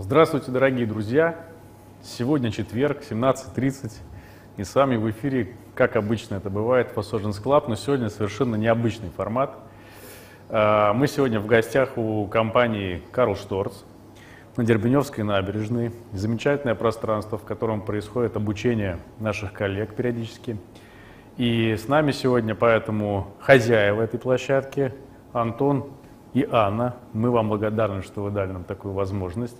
Здравствуйте, дорогие друзья! Сегодня четверг, 17:30, и с вами в эфире, как обычно это бывает, Surgeons Club, но сегодня совершенно необычный формат. Мы сегодня в гостях у компании Карл Шторц на Дербеневской набережной. Замечательное пространство, в котором происходит обучение наших коллег периодически. И с нами сегодня поэтому хозяева этой площадки, Антон и Анна. Мы вам благодарны, что вы дали нам такую возможность.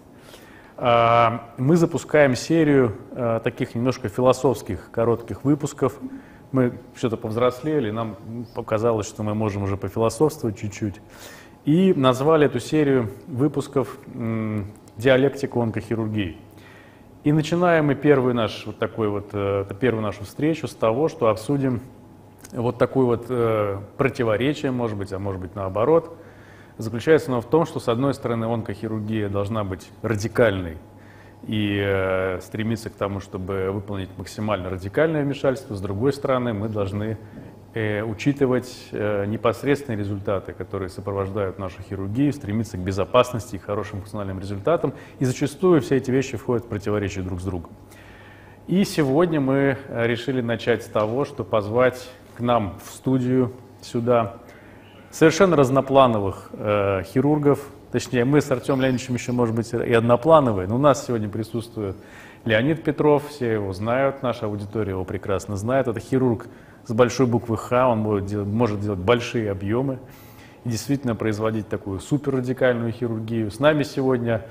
Мы запускаем серию таких немножко философских коротких выпусков. Мы что-то повзрослели, нам показалось, что мы можем уже пофилософствовать чуть-чуть. И назвали эту серию выпусков «Диалектика онкохирургии». И начинаем мы первую нашу встречу с того, что обсудим вот такое вот противоречие, может быть, а может быть наоборот. Заключается оно в том, что, с одной стороны, онкохирургия должна быть радикальной и стремиться к тому, чтобы выполнить максимально радикальное вмешательство. С другой стороны, мы должны учитывать непосредственные результаты, которые сопровождают нашу хирургию, стремиться к безопасности и хорошим функциональным результатам. И зачастую все эти вещи входят в противоречие друг с другом. И сегодня мы решили начать с того, что позвать к нам в студию сюда совершенно разноплановых хирургов. Точнее, мы с Артемом Леонидовичем еще, может быть, и одноплановые, но у нас сегодня присутствует Леонид Петров, все его знают, наша аудитория его прекрасно знает. Это хирург с большой буквы «Х», он может делать большие объемы и действительно производить такую суперрадикальную хирургию. С нами сегодня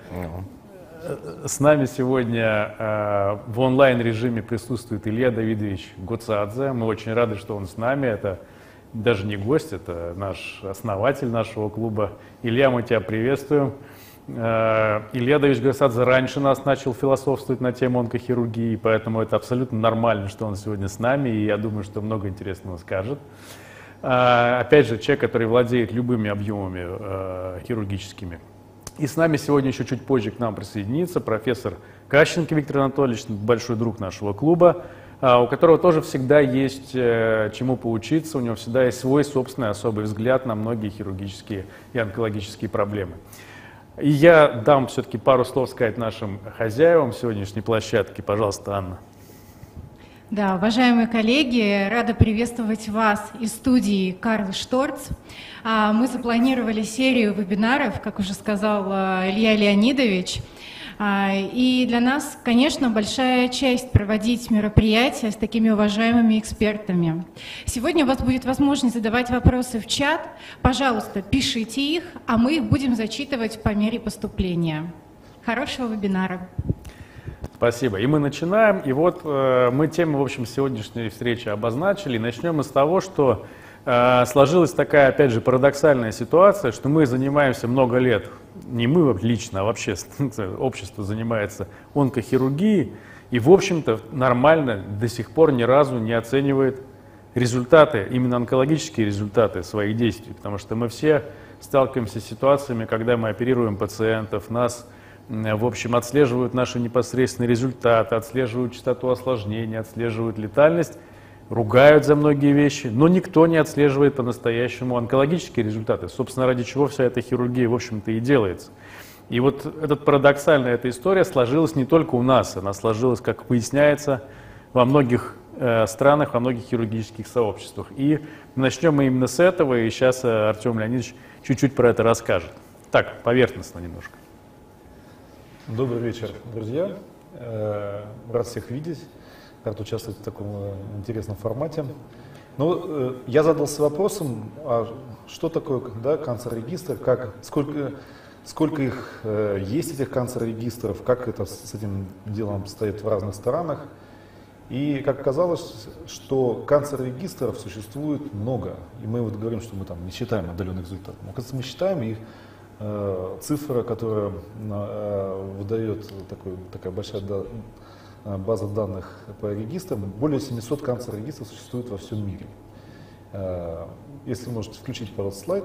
в онлайн-режиме присутствует Илья Давидович Гуцадзе. Мы очень рады, что он с нами. Это даже не гость, это наш основатель нашего клуба. Илья, мы тебя приветствуем. Илья Давидович Гасадзе раньше нас начал философствовать на тему онкохирургии, поэтому это абсолютно нормально, что он сегодня с нами, и я думаю, что много интересного скажет. Опять же, человек, который владеет любыми объемами хирургическими. И с нами сегодня еще чуть позже к нам присоединится профессор Кащенко Виктор Анатольевич, большой друг нашего клуба, у которого тоже всегда есть чему поучиться, у него всегда есть свой собственный особый взгляд на многие хирургические и онкологические проблемы. И я дам все-таки пару слов сказать нашим хозяевам сегодняшней площадки. Пожалуйста, Анна. Да, уважаемые коллеги, рада приветствовать вас из студии Карл Шторц. Мы запланировали серию вебинаров, как уже сказал Илья Леонидович. И для нас, конечно, большая честь проводить мероприятия с такими уважаемыми экспертами. Сегодня у вас будет возможность задавать вопросы в чат. Пожалуйста, пишите их, а мы их будем зачитывать по мере поступления. Хорошего вебинара. Спасибо. И мы начинаем. И вот мы тему, в общем, сегодняшней встречи обозначили. Начнем мы с того, что сложилась такая, опять же, парадоксальная ситуация, что мы занимаемся много лет, не мы лично, а вообще общество занимается онкохирургией и, в общем-то, нормально до сих пор ни разу не оценивает результаты, именно онкологические результаты своих действий, потому что мы все сталкиваемся с ситуациями, когда мы оперируем пациентов, нас, в общем, отслеживают наши непосредственные результаты, отслеживают частоту осложнений, отслеживают летальность, ругают за многие вещи, но никто не отслеживает по-настоящему онкологические результаты, собственно, ради чего вся эта хирургия, в общем-то, и делается. И вот эта парадоксальная история сложилась не только у нас, она сложилась, как выясняется, во многих странах, во многих хирургических сообществах. И начнем мы именно с этого, и сейчас Артем Леонидович чуть-чуть про это расскажет. Так, поверхностно немножко. Добрый вечер, друзья. Рад всех видеть. Рад участвовать в таком интересном формате. Но я задался вопросом, а что такое, да, канцер-регистр, сколько их есть, этих канцер-регистров, как это с этим делом обстоит в разных странах. И как оказалось, что канцер-регистров существует много. И мы вот говорим, что мы там не считаем отдаленных результатов. Оказывается, мы считаем их. Цифра, которая выдает такая большая база данных по регистрам, более 700 канцер-регистров существует во всем мире. Если можете включить, пожалуйста, слайд.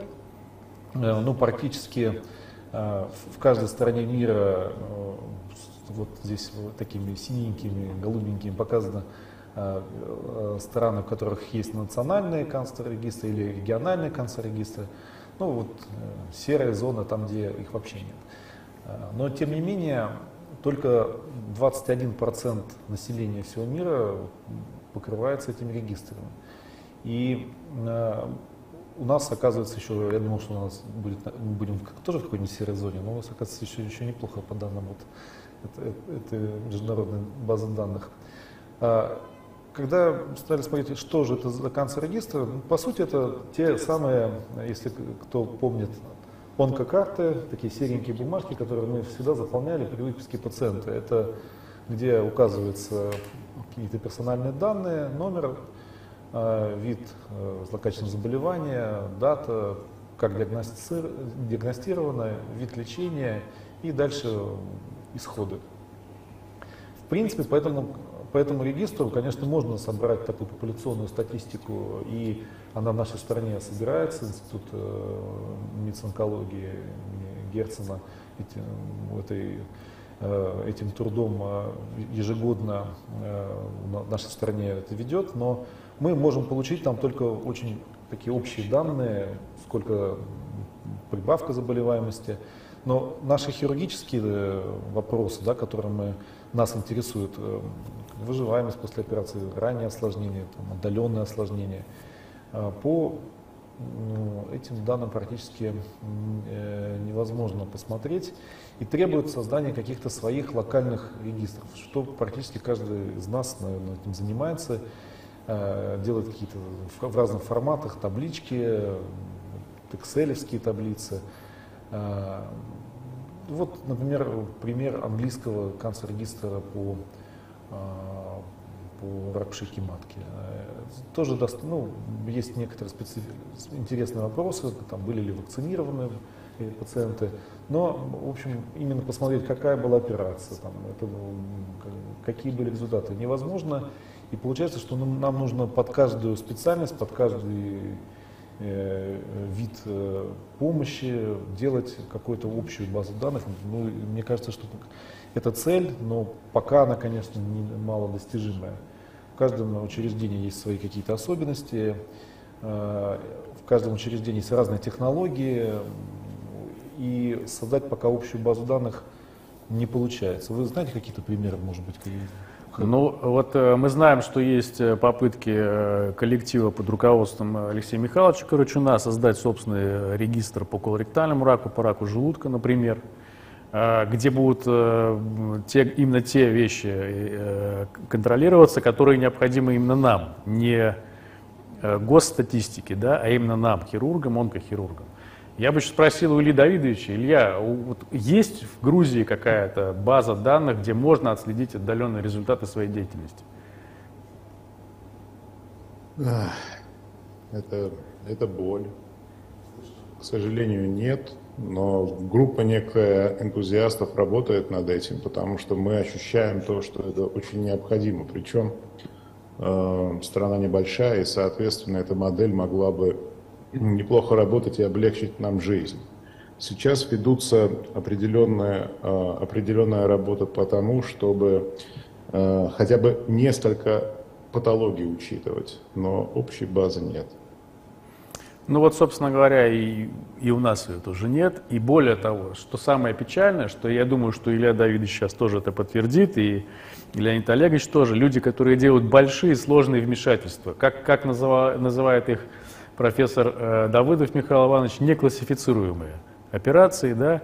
Ну, практически в каждой стране мира, вот здесь вот такими синенькими, голубенькими показаны страны, в которых есть национальные канцер-регистры или региональные канцер-регистры. Ну, вот серая зона, там, где их вообще нет. Но, тем не менее, только 21% населения всего мира покрывается этим регистром. И у нас, оказывается, еще, я думал, что у нас будет, мы будем тоже в какой-нибудь серой зоне, но у нас, оказывается, еще неплохо по данным вот этой международной базы данных. Когда стали смотреть, что же это за канцер-регистр, ну, по сути, это те самые, если кто помнит, онкокарты, такие серенькие бумажки, которые мы всегда заполняли при выписке пациента. Это где указываются какие-то персональные данные, номер, вид злокачественного заболевания, дата, как диагностировано, вид лечения и дальше исходы. В принципе, по этому регистру, конечно, можно собрать такую популяционную статистику, и она в нашей стране собирается, Институт медицин-онкологии Герцена этим трудом ежегодно в нашей стране это ведет, но мы можем получить там только очень такие общие данные, сколько прибавка заболеваемости. Но наши хирургические вопросы, да, которые нас интересуют, выживаемость после операции, ранние осложнения, там, отдаленные осложнения, по этим данным практически невозможно посмотреть. И требует создания каких-то своих локальных регистров, что практически каждый из нас, наверное, этим занимается, делает какие-то в разных форматах таблички, экселевские таблицы. Вот, например, пример английского канцер-регистра по рапшике матки. Тоже есть некоторые интересные вопросы, там, были ли вакцинированы пациенты, но, в общем, именно посмотреть, какая была операция, там, какие были результаты, невозможно. И получается, что нам нужно под каждую специальность, под каждый вид помощи делать какую-то общую базу данных. Ну, мне кажется, что это цель, но пока она, конечно, малодостижимая. В каждом учреждении есть свои какие-то особенности, в каждом учреждении есть разные технологии, и создать пока общую базу данных не получается. Вы знаете какие-то примеры, может быть? Ну, вот мы знаем, что есть попытки коллектива под руководством Алексея Михайловича Карачуна создать собственный регистр по колоректальному раку, по раку желудка, например, где будут именно те вещи контролироваться, которые необходимы именно нам, не госстатистике, да, а именно нам, хирургам, онкохирургам. Я бы еще спросил у Ильи Давидовича: Илья, вот есть в Грузии какая-то база данных, где можно отследить отдаленные результаты своей деятельности? Это боль. К сожалению, нет, но группа некая энтузиастов работает над этим, потому что мы ощущаем то, что это очень необходимо. Причем страна небольшая, и, соответственно, эта модель могла бы неплохо работать и облегчить нам жизнь. Сейчас ведутся определенная работа по тому, чтобы хотя бы несколько патологий учитывать, но общей базы нет. Ну вот, собственно говоря, и у нас ее тоже нет. И более того, что самое печальное, что я думаю, что Илья Давидович сейчас тоже это подтвердит, и Леонид Олегович тоже, люди, которые делают большие сложные вмешательства, как называет их профессор Давыдов Михаил Иванович, неклассифицируемые операции, да,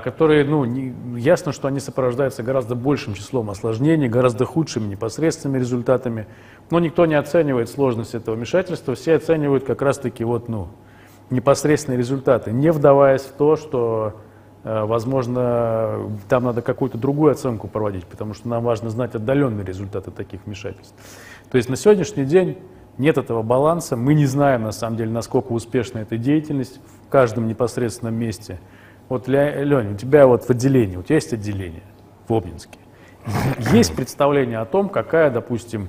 которые, ясно, что они сопровождаются гораздо большим числом осложнений, гораздо худшими непосредственными результатами, но никто не оценивает сложность этого вмешательства, все оценивают как раз-таки непосредственные результаты, не вдаваясь в то, что, возможно, там надо какую-то другую оценку проводить, потому что нам важно знать отдаленные результаты таких вмешательств. То есть на сегодняшний день нет этого баланса, мы не знаем, на самом деле, насколько успешна эта деятельность в каждом непосредственном месте. Вот, Лёня, у тебя вот в отделении, у тебя есть отделение в Обнинске, есть представление о том, какая, допустим,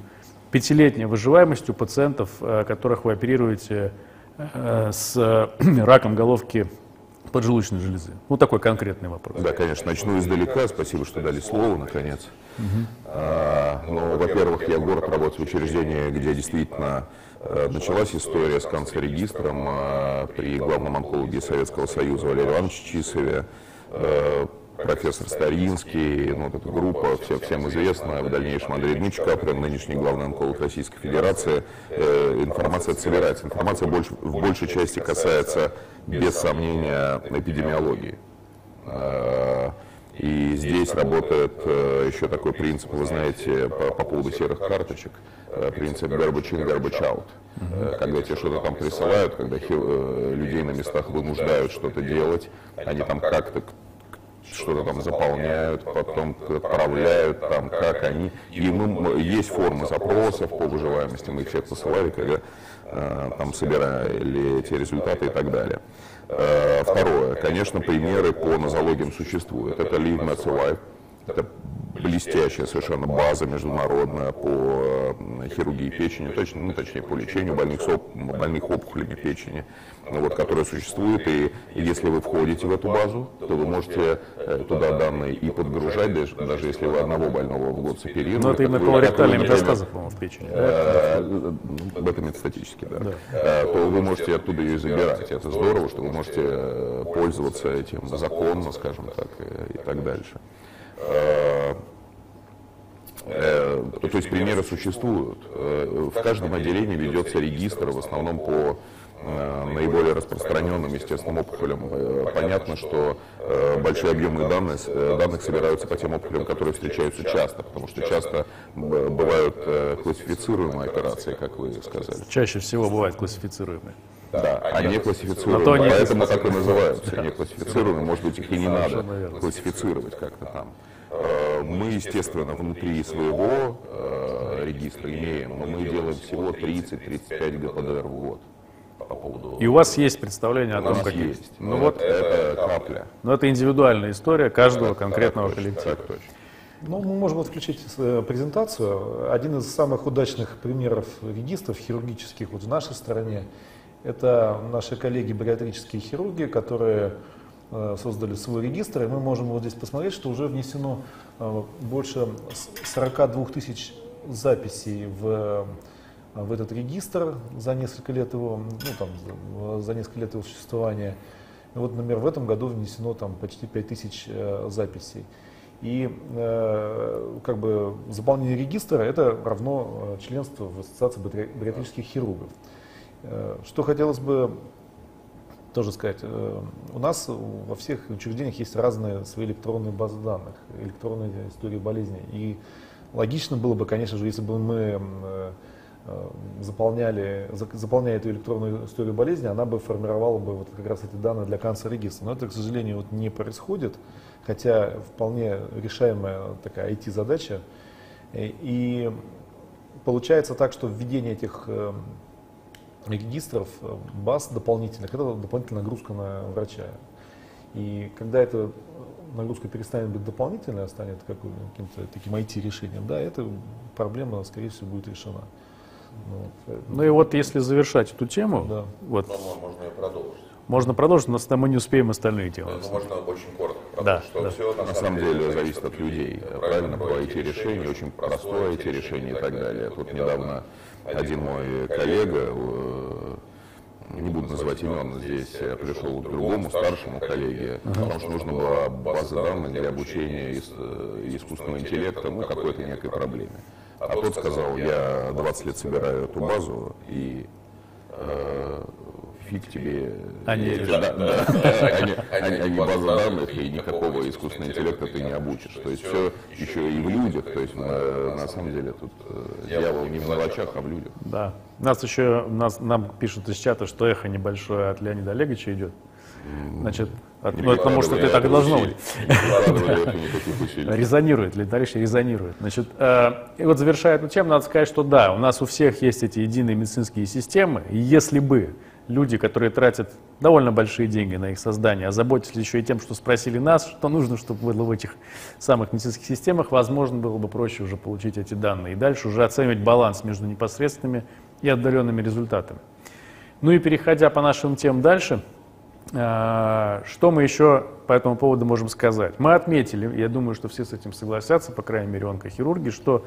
пятилетняя выживаемость у пациентов, которых вы оперируете с раком головки поджелудочной железы? Вот такой конкретный вопрос. Да, конечно, начну издалека. Спасибо, что дали слово, наконец. Во-первых, я город работаю в учреждении, где действительно началась история с канцер-регистром при главном онкологе Советского Союза Валерии Ивановиче Чисове. профессор Старинский, ну, вот эта группа, всем известна, в дальнейшем Андрей Дмитриевич, нынешний главный онколог Российской Федерации, информация собирается. Информация в большей части касается, без сомнения, эпидемиологии. И здесь работает еще такой принцип, вы знаете, по поводу серых карточек, принцип «garbage in, garbage out». Когда тебе что-то там присылают, когда людей на местах вынуждают что-то делать, они там как-то что-то там заполняют, потом отправляют, там как они. И мы, есть формы запросов по выживаемости, мы их всех посылали, когда там собирали эти результаты и так далее. Второе, конечно, примеры по нозологиям существуют. Это Live Mets Live, это блестящая совершенно база международная по хирургии печени, точнее по лечению больных опухолями печени, вот, которая существует. И если вы входите в эту базу, то вы можете туда данные и подгружать, даже если вы одного больного в год соперировали. Но это именно колоректальные метастазы, по-моему, в печени. Это метастатически, да. То вы можете оттуда ее забирать. Это здорово, что вы можете пользоваться этим законно, скажем так, и так дальше. То есть примеры существуют. В каждом отделении ведется регистр, в основном по наиболее распространенным естественным опухолям. Понятно, что большие объемы данных собираются по тем опухолям, которые встречаются часто, потому что часто бывают классифицируемые операции, как вы сказали. Чаще всего бывают классифицируемые. Да, они классифицируемые, поэтому так и называются, они классифицируемые, может быть, их и не надо классифицировать как-то там. Мы, естественно, внутри своего регистра имеем, но мы делаем всего 30-35 ГПДР в год. По поводу... И у вас есть представление о том, как есть. Ну, вот, это капля. Но это индивидуальная история каждого конкретного коллектива. Так точно. Ну, мы можем включить презентацию. Один из самых удачных примеров регистров хирургических вот в нашей стране — это наши коллеги бариатрические хирурги, которые создали свой регистр, и мы можем вот здесь посмотреть, что уже внесено больше 42 тысяч записей в этот регистр за несколько лет его, за несколько лет его существования. И вот, например, в этом году внесено там почти 5 тысяч записей. И как бы заполнение регистра — это равно членству в ассоциации бариатрических хирургов. Что хотелось бы тоже сказать, у нас во всех учреждениях есть разные свои электронные базы данных, электронные истории болезни. И логично было бы, конечно же, если бы мы заполняя эту электронную историю болезни, она бы формировала бы вот как раз эти данные для канцер-регистра. Но это, к сожалению, вот не происходит, хотя вполне решаемая такая IT-задача. И получается так, что введение этих регистров, баз дополнительных, это дополнительная нагрузка на врача. И когда эта нагрузка перестанет быть дополнительной, а станет каким-то таким IT-решением, да, эта проблема, скорее всего, будет решена. Ну и вот если завершать эту тему, да. Вот, можно ее продолжить. Можно продолжить, но мы не успеем остальные делать. Можно очень коротко. Да, что да. Все на самом деле зависит от людей. Правильно, по IT-решению, очень простое IT-решение и так далее. Тут недавно один мой коллега, не буду называть имен, здесь пришел к другому старшему коллеге, потому что нужна была база данных для обучения искусственного интеллекта, ну, какой-то некой проблеме. А тот сказал: я 20 лет собираю эту базу, и фиг тебе, они базы данных, и никакого искусственного интеллекта ты не обучишь. То есть все еще и в людях, то есть на самом деле тут дьявол не в мелочах, а в людях. Да. Нам пишут из чата, что эхо небольшое от Леонида Олеговича идет. Значит, потому что ты так должно быть. Резонирует, Леонид Олегович резонирует. Значит, и вот завершая эту тему, надо сказать, что да, у нас у всех есть эти единые медицинские системы, и если бы люди, которые тратят довольно большие деньги на их создание, озаботились еще и тем, что спросили нас, что нужно, чтобы было в этих самых медицинских системах, возможно, было бы проще уже получить эти данные и дальше уже оценивать баланс между непосредственными и отдаленными результатами. Ну и переходя по нашим темам дальше, что мы еще по этому поводу можем сказать? Мы отметили, я думаю, что все с этим согласятся, по крайней мере, онкохирурги, что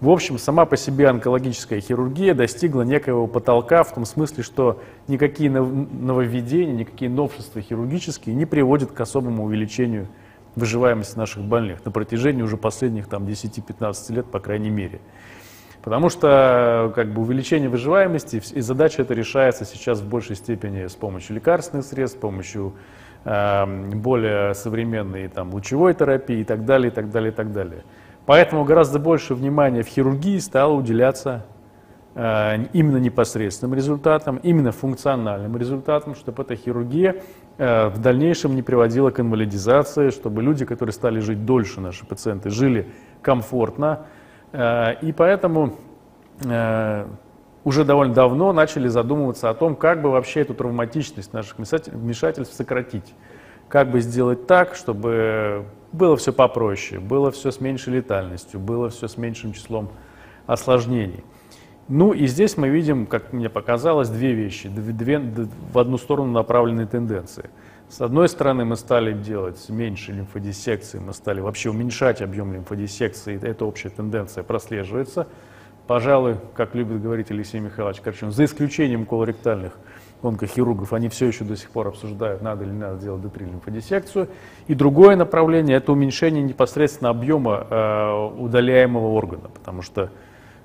в общем, сама по себе онкологическая хирургия достигла некоего потолка в том смысле, что никакие нововведения, никакие новшества хирургические не приводят к особому увеличению выживаемость наших больных на протяжении уже последних 10-15 лет, по крайней мере. Потому что увеличение выживаемости, и задача эта решается сейчас в большей степени с помощью лекарственных средств, с помощью более современной лучевой терапии и так далее, и так далее, и так далее. Поэтому гораздо больше внимания в хирургии стало уделяться именно непосредственным результатам, именно функциональным результатам, чтобы эта хирургия в дальнейшем не приводила к инвалидизации, чтобы люди, которые стали жить дольше, наши пациенты, жили комфортно. И поэтому уже довольно давно начали задумываться о том, как бы вообще эту травматичность наших вмешательств сократить. Как бы сделать так, чтобы было все попроще, было все с меньшей летальностью, было все с меньшим числом осложнений. Ну и здесь мы видим, как мне показалось, две вещи, в одну сторону направленные тенденции. С одной стороны, мы стали делать меньше лимфодиссекции, мы стали вообще уменьшать объем лимфодиссекции, эта общая тенденция прослеживается. Пожалуй, как любит говорить Алексей Михайлович Карачун, за исключением колоректальных онкохирургов, они все еще до сих пор обсуждают, надо или не надо делать Д3-лимфодиссекцию. И другое направление – это уменьшение непосредственно объема удаляемого органа, потому что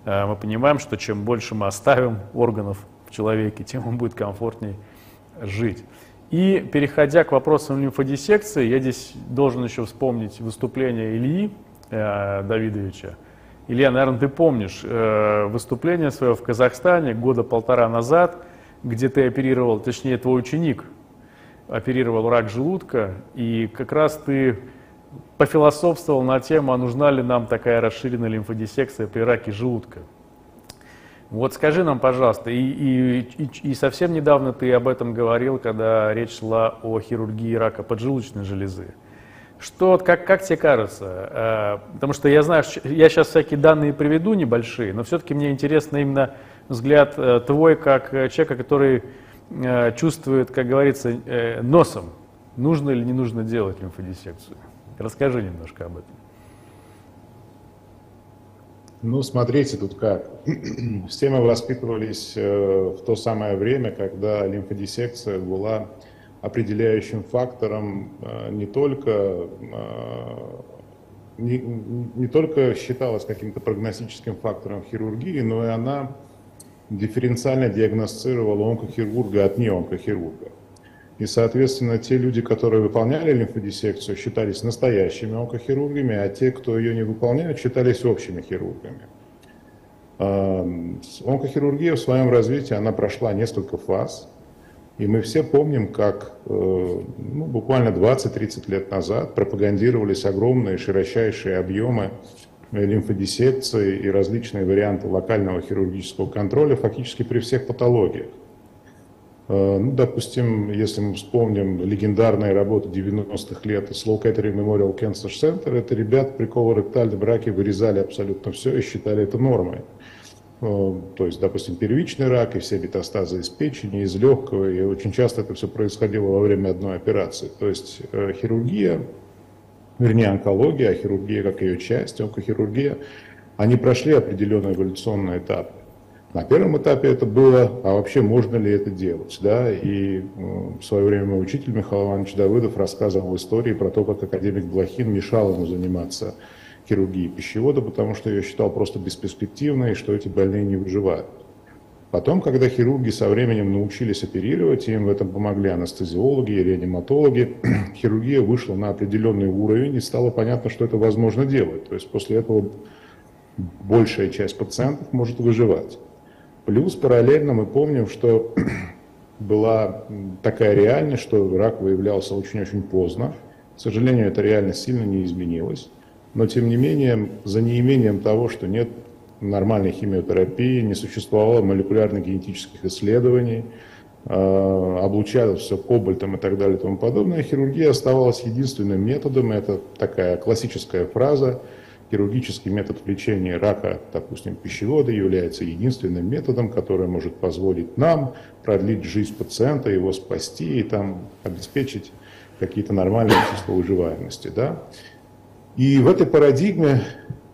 мы понимаем, что чем больше мы оставим органов в человеке, тем он будет комфортнее жить. И переходя к вопросам лимфодиссекции, я здесь должен еще вспомнить выступление Ильи Давидовича. Илья, наверное, ты помнишь выступление свое в Казахстане года полтора назад, где ты оперировал, точнее, твой ученик оперировал рак желудка, и как раз ты пофилософствовал на тему, а нужна ли нам такая расширенная лимфодиссекция при раке желудка. Вот скажи нам, пожалуйста, и совсем недавно ты об этом говорил, когда речь шла о хирургии рака поджелудочной железы. Что, как тебе кажется? Потому что я знаю, я сейчас всякие данные приведу небольшие, но все-таки мне интересно именно взгляд твой, как человека, который чувствует, как говорится, носом, нужно или не нужно делать лимфодиссекцию. Расскажи немножко об этом. Ну, смотрите, тут как. Все мы воспитывались в то самое время, когда лимфодиссекция была определяющим фактором не только считалась каким-то прогностическим фактором в хирургии, но и она дифференциально диагностировала онкохирурга от неонкохирурга. И, соответственно, те люди, которые выполняли лимфодиссекцию, считались настоящими онкохирургами, а те, кто ее не выполняют, считались общими хирургами. Онкохирургия в своем развитии, она прошла несколько фаз, и мы все помним, как буквально 20-30 лет назад пропагандировались огромные широчайшие объемы лимфодиссекции и различные варианты локального хирургического контроля фактически при всех патологиях. Ну, допустим, если мы вспомним легендарные работы 90-х лет Sloan Kettering Memorial Cancer Center, это ребят при колоректальном раке вырезали абсолютно все и считали это нормой. То есть, допустим, первичный рак и все метастазы из печени, из легкого, и очень часто это все происходило во время одной операции. То есть хирургия, вернее онкология, а хирургия как ее часть, онкохирургия, они прошли определенный эволюционный этап. На первом этапе это было, а вообще можно ли это делать, да, и в свое время мой учитель Михаил Иванович Давыдов рассказывал истории про то, как академик Блохин мешал ему заниматься хирургией пищевода, потому что ее считал просто бесперспективной, и что эти больные не выживают. Потом, когда хирурги со временем научились оперировать, им в этом помогли анестезиологи и реаниматологи, хирургия вышла на определенный уровень, и стало понятно, что это возможно делать, то есть после этого большая часть пациентов может выживать. Плюс параллельно мы помним, что была такая реальность, что рак выявлялся очень-очень поздно. К сожалению, эта реальность сильно не изменилась. Но, тем не менее, за неимением того, что нет нормальной химиотерапии, не существовало молекулярно-генетических исследований, облучалось все кобальтом и так далее и тому подобное, хирургия оставалась единственным методом, это такая классическая фраза, хирургический метод лечения рака, допустим, пищевода является единственным методом, который может позволить нам продлить жизнь пациента, его спасти и там обеспечить какие-то нормальные числа выживаемости. Да? И в этой парадигме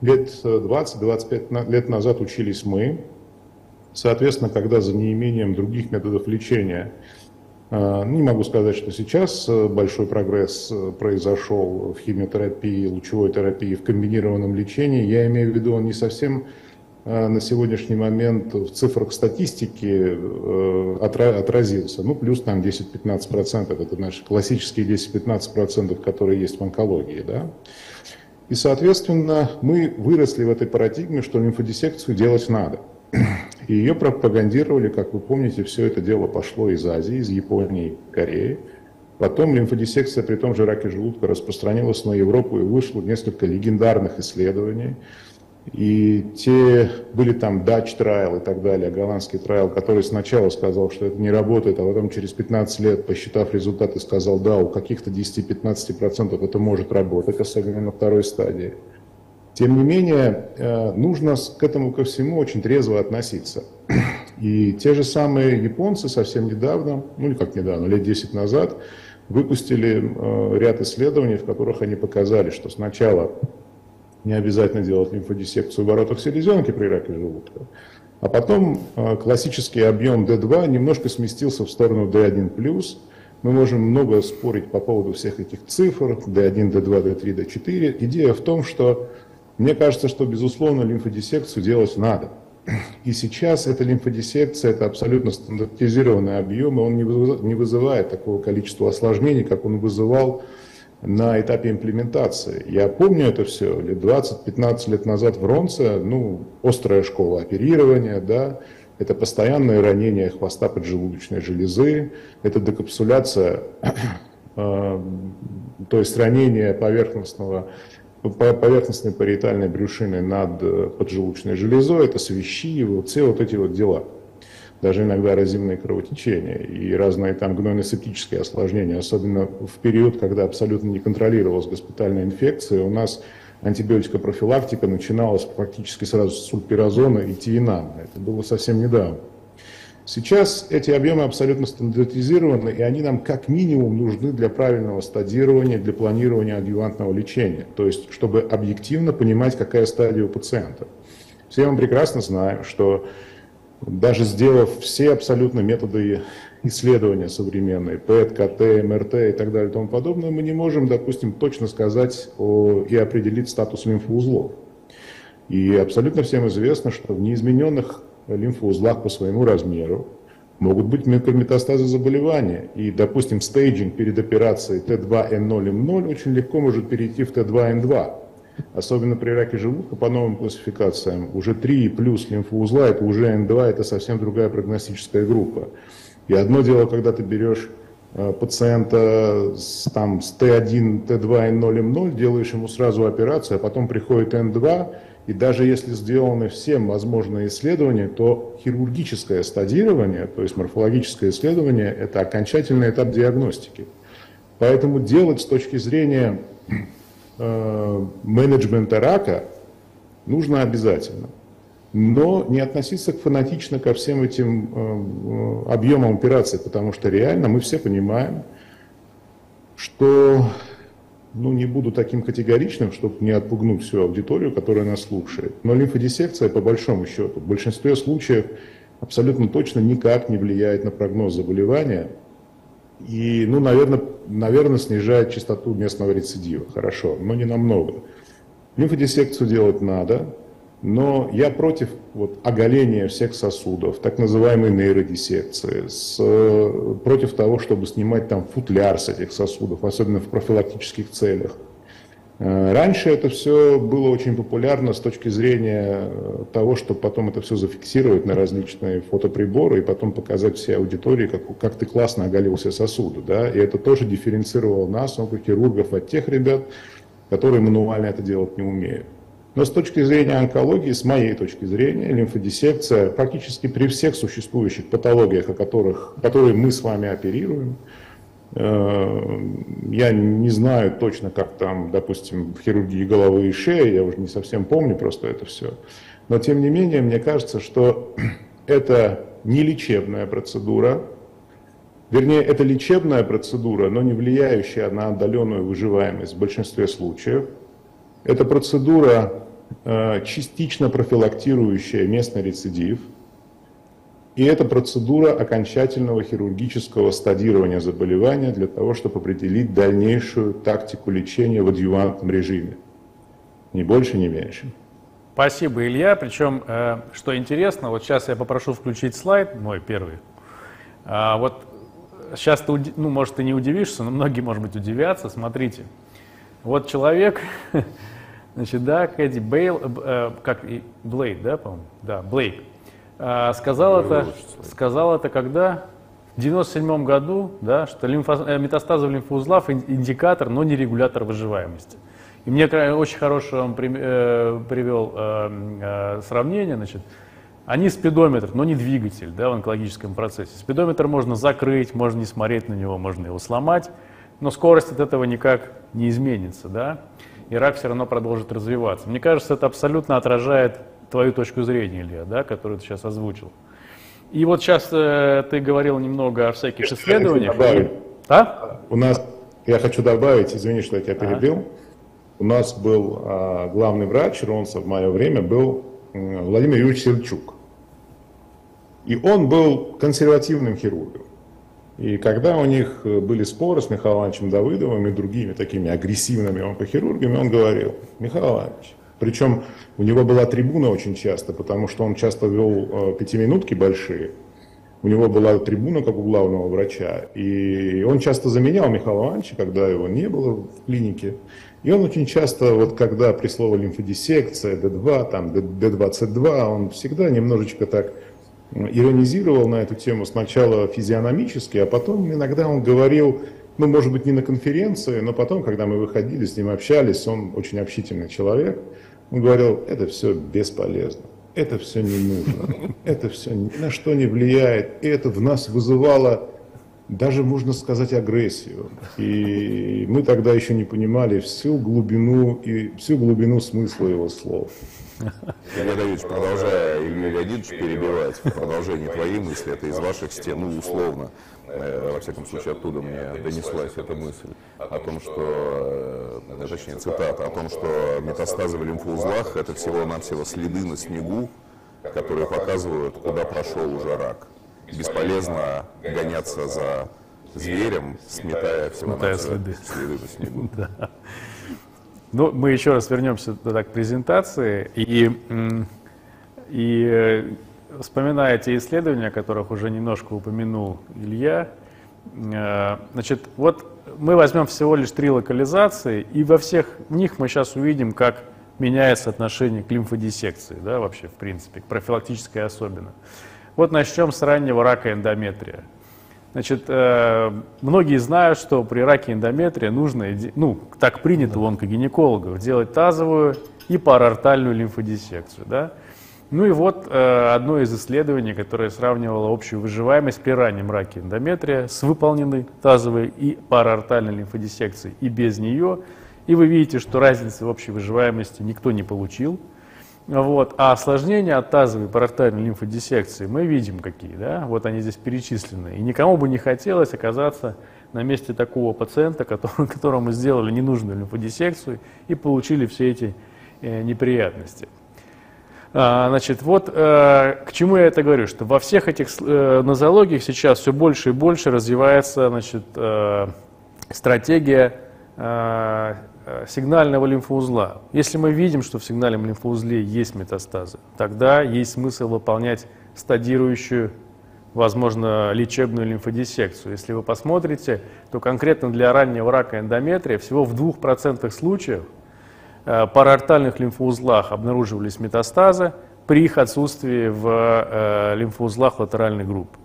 лет 20-25 лет назад учились мы. Соответственно, когда за неимением других методов лечения Не могу сказать, что сейчас большой прогресс произошел в химиотерапии, лучевой терапии, в комбинированном лечении. Я имею в виду, он не совсем на сегодняшний момент в цифрах статистики отразился. Ну, плюс там 10-15%, это наши классические 10-15%, которые есть в онкологии, да. И, соответственно, мы выросли в этой парадигме, что лимфодиссекцию делать надо. И ее пропагандировали, как вы помните, все это дело пошло из Азии, из Японии, Кореи. Потом лимфодиссекция при том же раке желудка распространилась на Европу, и вышло несколько легендарных исследований. И те были там Dutch trial и так далее, голландский trial, который сначала сказал, что это не работает, а потом через 15 лет, посчитав результаты, сказал, да, у каких-то 10-15% это может работать, особенно на второй стадии. Тем не менее, нужно к этому ко всему очень трезво относиться. И те же самые японцы совсем недавно, ну или как недавно, лет 10 назад, выпустили ряд исследований, в которых они показали, что сначала не обязательно делать лимфодиссекцию в воротах селезенки при раке желудка, а потом классический объем D2 немножко сместился в сторону D1+. Мы можем много спорить по поводу всех этих цифр, D1, D2, D3, D4. Идея в том, что мне кажется, что, безусловно, лимфодиссекцию делать надо. И сейчас эта лимфодиссекция – это абсолютно стандартизированный объем, и он не вызывает такого количества осложнений, как он вызывал на этапе имплементации. Я помню это все, лет 20-15 лет назад в Ронце, ну, острая школа оперирования, да, это постоянное ранение хвоста поджелудочной железы, это декапсуляция, то есть ранение поверхностной париетальной брюшины над поджелудочной железой, это свищи, вот все вот эти вот дела. Даже иногда разимные кровотечения и разные там гнойно-септические осложнения, особенно в период, когда абсолютно не контролировалась госпитальная инфекция, у нас антибиотикопрофилактика начиналась практически сразу с сульпиразона и тиенана. Это было совсем недавно. Сейчас эти объемы абсолютно стандартизированы, и они нам как минимум нужны для правильного стадирования, для планирования адъювантного лечения, то есть чтобы объективно понимать, какая стадия у пациента. Все мы прекрасно знаем, что даже сделав все абсолютно методы исследования современные, ПЭТ, КТ, МРТ и так далее и тому подобное, мы не можем, допустим, точно сказать и определить статус лимфоузлов. И абсолютно всем известно, что в неизмененных лимфоузлах по своему размеру могут быть микрометастазы заболевания. И, допустим, стейджинг перед операцией Т2Н0М0 очень легко может перейти в Т2Н2. Особенно при раке желудка по новым классификациям, уже 3 плюс лимфоузла, это уже N2, это совсем другая прогностическая группа. И одно дело, когда ты берешь пациента с Т1, Т2, N0, М0, делаешь ему сразу операцию, а потом приходит N2, и даже если сделаны все возможные исследования, то хирургическое стадирование, то есть морфологическое исследование, это окончательный этап диагностики. Поэтому делать с точки зрения менеджмента рака нужно обязательно, но не относиться фанатично ко всем этим объемам операций, потому что реально мы все понимаем, что, ну, не буду таким категоричным, чтобы не отпугнуть всю аудиторию, которая нас слушает, но лимфодиссекция по большому счету в большинстве случаев абсолютно точно никак не влияет на прогноз заболевания. И, ну, наверное, снижает частоту местного рецидива. Хорошо, но не намного. Лимфодиссекцию делать надо, но я против вот оголения всех сосудов, так называемой нейродиссекции, против того, чтобы снимать там футляр с этих сосудов, особенно в профилактических целях. Раньше это все было очень популярно с точки зрения того, что потом это все зафиксировать на различные фотоприборы и потом показать всей аудитории, как ты классно оголил все сосуды. Да? И это тоже дифференцировало нас, онкохирургов, от тех ребят, которые мануально это делать не умеют. Но с точки зрения онкологии, с моей точки зрения, лимфодиссекция практически при всех существующих патологиях, которые мы с вами оперируем. Я не знаю точно, как там, допустим, в хирургии головы и шеи, я уже не совсем помню просто это все. Но, тем не менее, мне кажется, что это не лечебная процедура, вернее, это лечебная процедура, но не влияющая на отдаленную выживаемость в большинстве случаев. Это процедура, частично профилактирующая местный рецидив. И это процедура окончательного хирургического стадирования заболевания для того, чтобы определить дальнейшую тактику лечения в адъювантном режиме. Ни больше, ни меньше. Спасибо, Илья. Причем, что интересно, вот сейчас я попрошу включить слайд, мой первый. Вот сейчас ты, ну, может, ты не удивишься, но многие, может быть, удивятся. Смотрите. Вот человек, значит, да, Кэдди Бейл, как и Блейк, да, по-моему? Да, Блейк. Сказал это когда? В 1997 году, да, что метастазы в лимфоузлах индикатор, но не регулятор выживаемости. И мне очень хорошее он привел сравнение. Значит, они спидометр, но не двигатель, да, в онкологическом процессе. Спидометр можно закрыть, можно не смотреть на него, можно его сломать, но скорость от этого никак не изменится, да, и рак все равно продолжит развиваться. Мне кажется, это абсолютно отражает твою точку зрения, Илья, да, которую ты сейчас озвучил. И вот сейчас ты говорил немного о всяких исследованиях. А? Я хочу добавить, извини, что я тебя перебил. У нас был главный врач РОНСа в мое время, был Владимир Юрьевич Сельчук. И он был консервативным хирургом. И когда у них были споры с Михаилом Ивановичем Давыдовым и другими такими агрессивными онкохирургами, он говорил: Михаил Иванович. Причем у него была трибуна очень часто, потому что он часто вел пятиминутки большие. У него была трибуна, как у главного врача. И он часто заменял Михаила Ивановича, когда его не было в клинике. И он очень часто, вот когда при слове лимфодиссекция, Д2, там, Д22, он всегда немножечко так иронизировал на эту тему. Сначала физиономически, а потом иногда он говорил... Ну, может быть, не на конференции, но потом, когда мы выходили, с ним общались, он очень общительный человек, он говорил: это все бесполезно, это все не нужно, это все ни на что не влияет, и это в нас вызывало даже, можно сказать, агрессию. И мы тогда еще не понимали всю глубину смысла его слов. Илья Давидович, продолжая Илью Леонидовича перебивать, продолжение твоей мысли, это из ваших стен, ну, условно, во всяком случае, оттуда мне донеслась эта мысль о том, что, точнее, цитата, о том, что метастазы в лимфоузлах – это всего-навсего следы на снегу, которые показывают, куда прошел уже рак. Бесполезно гоняться за зверем, сметая всего-навсего следы на снегу. Ну, мы еще раз вернемся к презентации и вспоминая те исследования, о которых уже немножко упомянул Илья. Значит, вот мы возьмем всего лишь 3 локализации, и во всех них мы сейчас увидим, как меняется отношение к лимфодиссекции, да, вообще, в принципе, к профилактической особенно. Вот начнем с раннего рака эндометрия. Значит, многие знают, что при раке эндометрия нужно, ну, так принято у онкогинекологов, делать тазовую и параортальную лимфодиссекцию, да? Ну и вот одно из исследований, которое сравнивало общую выживаемость при раннем раке эндометрия с выполненной тазовой и параортальной лимфодиссекцией и без нее. И вы видите, что разницы в общей выживаемости никто не получил. Вот. А осложнения от тазовой и параортальной лимфодиссекции мы видим какие, да? Вот они здесь перечислены. И никому бы не хотелось оказаться на месте такого пациента, которому сделали ненужную лимфодиссекцию и получили все эти неприятности. Значит, вот к чему я это говорю, что во всех этих нозологиях сейчас все больше и больше развивается, значит, стратегия сигнального лимфоузла. Если мы видим, что в сигнальном лимфоузле есть метастазы, тогда есть смысл выполнять стадирующую, возможно, лечебную лимфодиссекцию. Если вы посмотрите, то конкретно для раннего рака эндометрия всего в 2% случаев параортальных лимфоузлах обнаруживались метастазы при их отсутствии в лимфоузлах латеральной группы.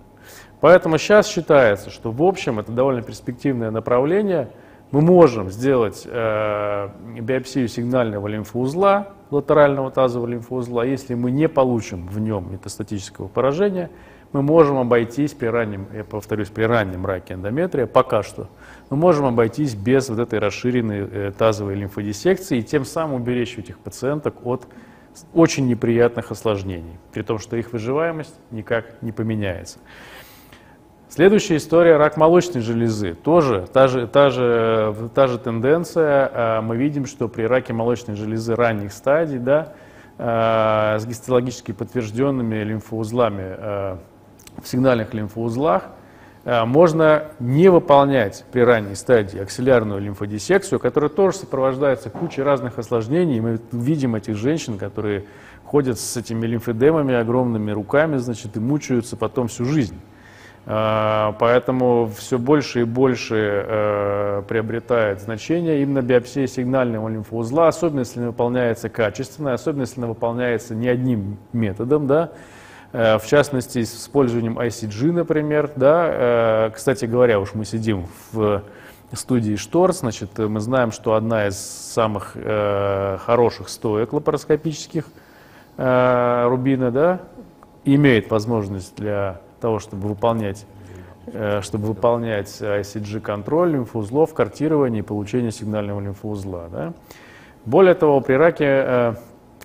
Поэтому сейчас считается, что в общем это довольно перспективное направление. Мы можем сделать биопсию сигнального лимфоузла, латерального тазового лимфоузла. Если мы не получим в нем метастатического поражения, мы можем обойтись при раннем, я повторюсь, при раннем раке эндометрия, пока что, мы можем обойтись без вот этой расширенной тазовой лимфодиссекции и тем самым уберечь этих пациенток от очень неприятных осложнений, при том, что их выживаемость никак не поменяется. Следующая история — рак молочной железы. Тоже та же тенденция. Мы видим, что при раке молочной железы ранних стадий, да, с гистологически подтвержденными лимфоузлами в сигнальных лимфоузлах можно не выполнять при ранней стадии аксиллярную лимфодиссекцию, которая тоже сопровождается кучей разных осложнений. Мы видим этих женщин, которые ходят с этими лимфедемами, огромными руками, значит, и мучаются потом всю жизнь. Поэтому все больше и больше приобретает значение именно биопсия сигнального лимфоузла, особенно если она выполняется качественно, особенно если она выполняется не одним методом, да, в частности, с использованием ICG, например. Да. Кстати говоря, уж мы сидим в студии Шторц, значит, мы знаем, что одна из самых хороших стоек лапароскопических рубина, да, имеет возможность для того, чтобы выполнять ICG-контроль лимфоузлов, картирование и получение сигнального лимфоузла. Да. Более того, при раке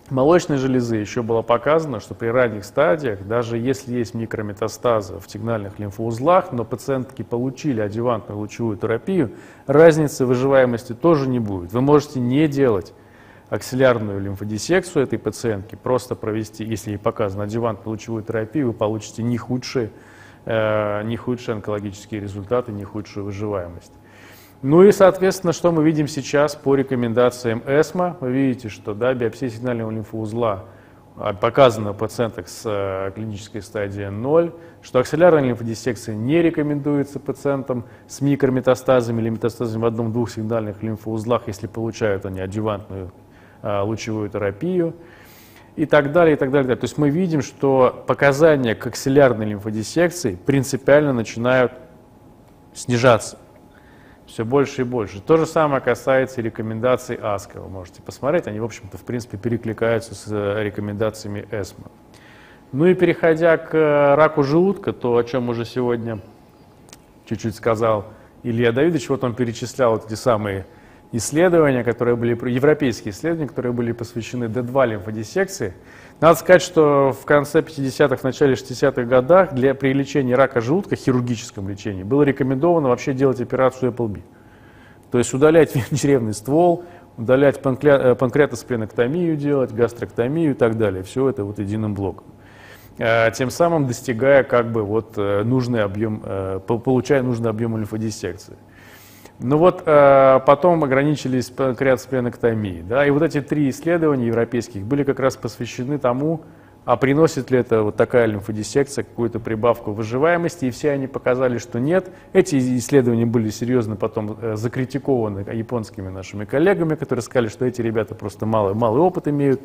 молочной железы еще было показано, что при ранних стадиях, даже если есть микрометастазы в сигнальных лимфоузлах, но пациентки получили адъювантную лучевую терапию, разницы в выживаемости тоже не будет. Вы можете не делать аксиллярную лимфодиссекцию этой пациентки, просто провести, если ей показано адъювантную лучевую терапию, вы получите не худшие онкологические результаты, не худшую выживаемость. Ну и, соответственно, что мы видим сейчас по рекомендациям ЭСМО? Вы видите, что да, биопсия сигнального лимфоузла показана у пациенток с клинической стадией 0, что аксиллярная лимфодиссекция не рекомендуется пациентам с микрометастазами или метастазами в одном-двух сигнальных лимфоузлах, если получают они адъювантную лучевую терапию и так далее, и так далее. То есть мы видим, что показания к аксиллярной лимфодиссекции принципиально начинают снижаться все больше и больше. То же самое касается и рекомендаций АСКО. Вы можете посмотреть, они, в общем-то, в принципе, перекликаются с рекомендациями ЭСМО. Ну и переходя к раку желудка, то, о чем уже сегодня чуть-чуть сказал Илья Давидович, вот он перечислял вот эти самые исследования, которые были, европейские исследования, которые были посвящены Д2 лимфодиссекции. Надо сказать, что в конце 50-х, в начале 60-х годах при лечении рака желудка, хирургическом лечении, было рекомендовано вообще делать операцию Эпплби. То есть удалять чревный ствол, удалять панкреатоспленэктомию делать, гастроктомию и так далее. Все это вот единым блоком. Тем самым достигая как бы вот нужный объем, получая нужный объем лимфодиссекции. Ну вот потом ограничились панкреатоспленэктомией, да, и вот эти три исследования европейских были как раз посвящены тому, а приносит ли это вот такая лимфодиссекция какую-то прибавку выживаемости, и все они показали, что нет. Эти исследования были серьезно потом закритикованы японскими нашими коллегами, которые сказали, что эти ребята просто малый опыт имеют,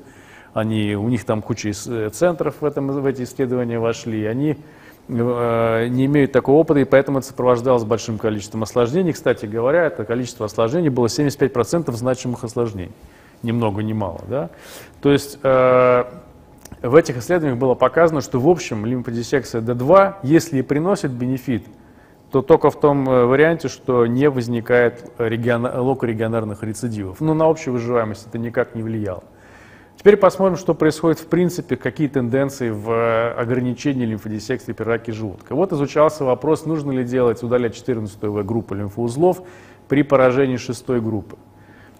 у них там куча центров в эти исследования вошли, и они не имеют такого опыта, и поэтому это сопровождалось большим количеством осложнений. Кстати говоря, это количество осложнений было 75% значимых осложнений. Ни много, ни мало. Да? То есть в этих исследованиях было показано, что в общем лимфодиссекция Д2, если и приносит бенефит, то только в том варианте, что не возникает локорегионарных рецидивов. Но на общую выживаемость это никак не влияло. Теперь посмотрим, что происходит в принципе, какие тенденции в ограничении лимфодиссекции при раке желудка. Вот изучался вопрос, нужно ли делать удалять 14-ю группу лимфоузлов при поражении 6-й группы.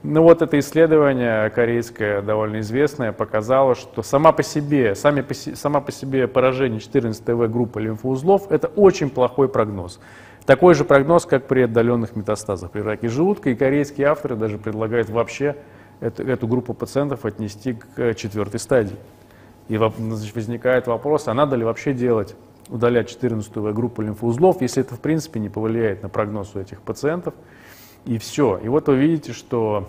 Ну вот это исследование корейское, довольно известное, показало, что сама по себе поражение 14-й группы лимфоузлов – это очень плохой прогноз. Такой же прогноз, как при отдаленных метастазах при раке желудка, и корейские авторы даже предлагают вообще эту группу пациентов отнести к 4-й стадии. И возникает вопрос, а надо ли вообще удалять 14-ю группу лимфоузлов, если это в принципе не повлияет на прогноз у этих пациентов. И все. И вот вы видите, что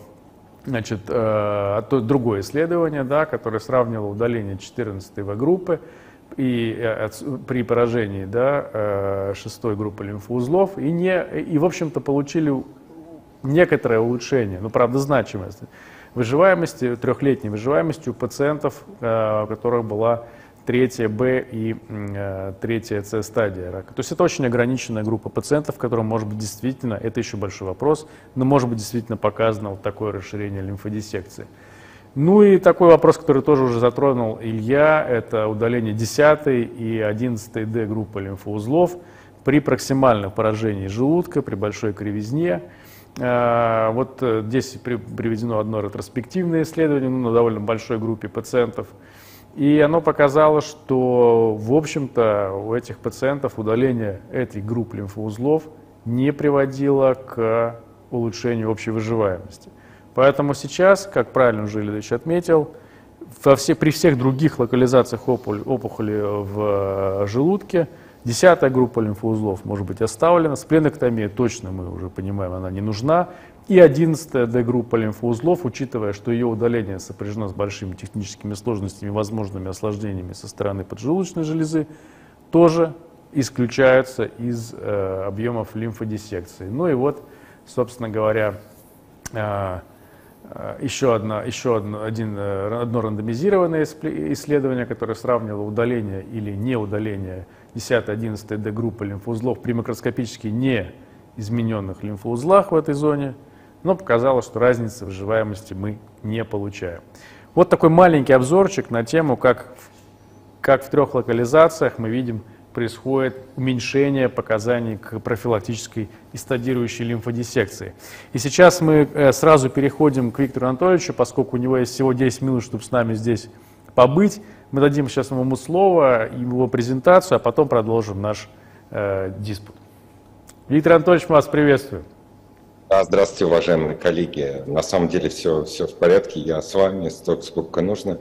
значит, другое исследование, да, которое сравнивало удаление 14-й группы при поражении, да, 6-й группы лимфоузлов, и в общем-то получили некоторое улучшение, но правда значимое, выживаемости, трехлетней выживаемости у пациентов, у которых была 3Б и 3С стадия рака. То есть это очень ограниченная группа пациентов, которым, может быть, действительно, это еще большой вопрос, но, может быть, действительно показано вот такое расширение лимфодиссекции. Ну и такой вопрос, который тоже уже затронул Илья, это удаление 10 и 11 Д группы лимфоузлов при проксимальном поражении желудка, при большой кривизне. Вот здесь приведено одно ретроспективное исследование, ну, на довольно большой группе пациентов. И оно показало, что, в общем-то, у этих пациентов удаление этой группы лимфоузлов не приводило к улучшению общей выживаемости. Поэтому сейчас, как правильно уже Илья Давидович отметил, при всех других локализациях опухоли в желудке 10-я группа лимфоузлов может быть оставлена. Спленэктомия точно мы уже понимаем, она не нужна. И 11-я Д-группа лимфоузлов, учитывая, что ее удаление сопряжено с большими техническими сложностями и возможными осложнениями со стороны поджелудочной железы, тоже исключаются из объемов лимфодиссекции. Ну и вот, собственно говоря, еще одно рандомизированное исследование, которое сравнило удаление или неудаление 10-11 Д-группы лимфоузлов при макроскопически неизмененных лимфоузлах в этой зоне, но показало, что разницы в выживаемости мы не получаем. Вот такой маленький обзорчик на тему, как в 3 локализациях мы видим, происходит уменьшение показаний к профилактической и стадирующей лимфодиссекции. И сейчас мы сразу переходим к Виктору Анатольевичу, поскольку у него есть всего 10 минут, чтобы с нами здесь побыть. Мы дадим сейчас ему слово, его презентацию, а потом продолжим наш диспут. Виктор Анатольевич, мы вас приветствуем. Здравствуйте, уважаемые коллеги. На самом деле все в порядке, я с вами, столько, сколько нужно.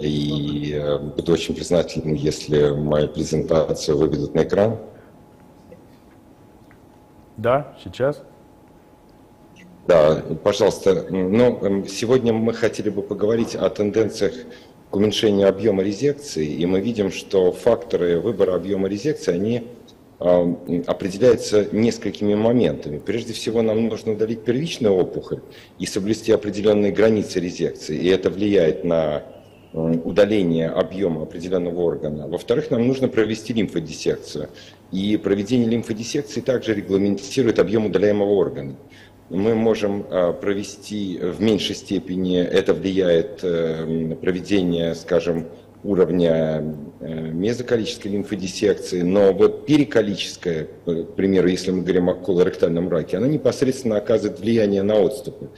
И буду очень признателен, если мою презентацию выведут на экран. Да, сейчас. Да, пожалуйста. Ну, сегодня мы хотели бы поговорить о тенденциях к уменьшению объема резекции. И мы видим, что факторы выбора объема резекции, они определяются несколькими моментами. Прежде всего, нам нужно удалить первичную опухоль и соблюсти определенные границы резекции. И это влияет на удаление объема определенного органа. Во-вторых, нам нужно провести лимфодиссекцию. И проведение лимфодиссекции также регламентирует объем удаляемого органа. Мы можем провести в меньшей степени, это влияет на проведение, скажем, уровня мезоколической лимфодиссекции, но вот периколическая, к примеру, если мы говорим о колоректальном раке, она непосредственно оказывает влияние на отступы.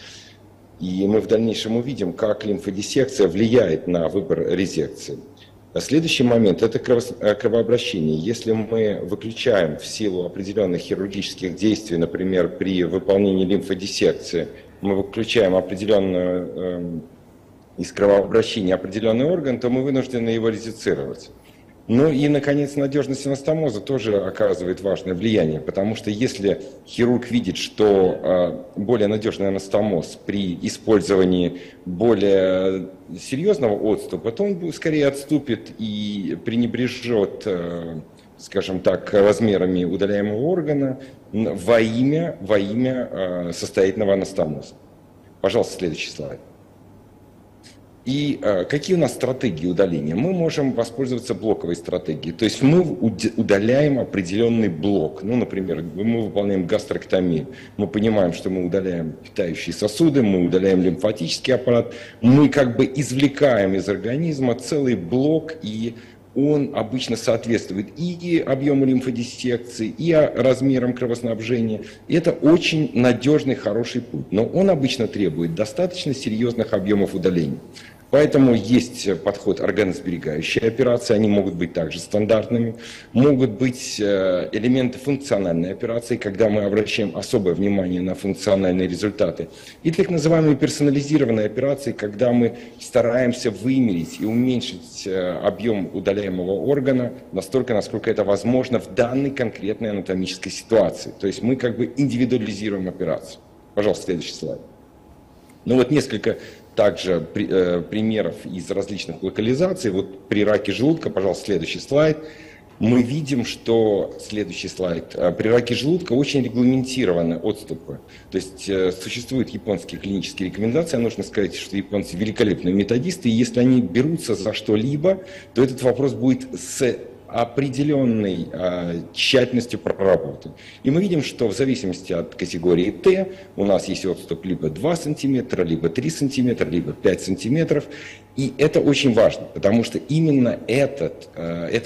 И мы в дальнейшем увидим, как лимфодиссекция влияет на выбор резекции. Следующий момент – это кровообращение. Если мы выключаем в силу определенных хирургических действий, например, при выполнении лимфодиссекции, мы выключаем из кровообращения определенный орган, то мы вынуждены его резецировать. Ну и, наконец, надежность анастомоза тоже оказывает важное влияние, потому что если хирург видит, что более надежный анастомоз при использовании более серьезного отступа, то он скорее отступит и пренебрежет, скажем так, размерами удаляемого органа во имя состоятельного анастомоза. Пожалуйста, следующий слайд. И какие у нас стратегии удаления? Мы можем воспользоваться блоковой стратегией. То есть мы удаляем определенный блок. Ну, например, мы выполняем гастрэктомию. Мы понимаем, что мы удаляем питающие сосуды, мы удаляем лимфатический аппарат. Мы как бы извлекаем из организма целый блок, и он обычно соответствует и объему лимфодиссекции, и размерам кровоснабжения. Это очень надежный, хороший путь. Но он обычно требует достаточно серьезных объемов удаления. Поэтому есть подход органосберегающие операции, они могут быть также стандартными. Могут быть элементы функциональной операции, когда мы обращаем особое внимание на функциональные результаты. И так называемые персонализированные операции, когда мы стараемся вымерить и уменьшить объем удаляемого органа настолько, насколько это возможно в данной конкретной анатомической ситуации. То есть мы как бы индивидуализируем операцию. Пожалуйста, следующий слайд. Ну вот несколько также примеров из различных локализаций. Вот при раке желудка, пожалуйста, следующий слайд. Мы видим, что следующий слайд. При раке желудка очень регламентированы отступы. То есть существуют японские клинические рекомендации. Нужно сказать, что японцы великолепные методисты. И если они берутся за что-либо, то этот вопрос будет с определенной тщательностью проработан. И мы видим, что в зависимости от категории Т у нас есть отступ либо 2 см, либо 3 см, либо 5 см. И это очень важно, потому что именно эта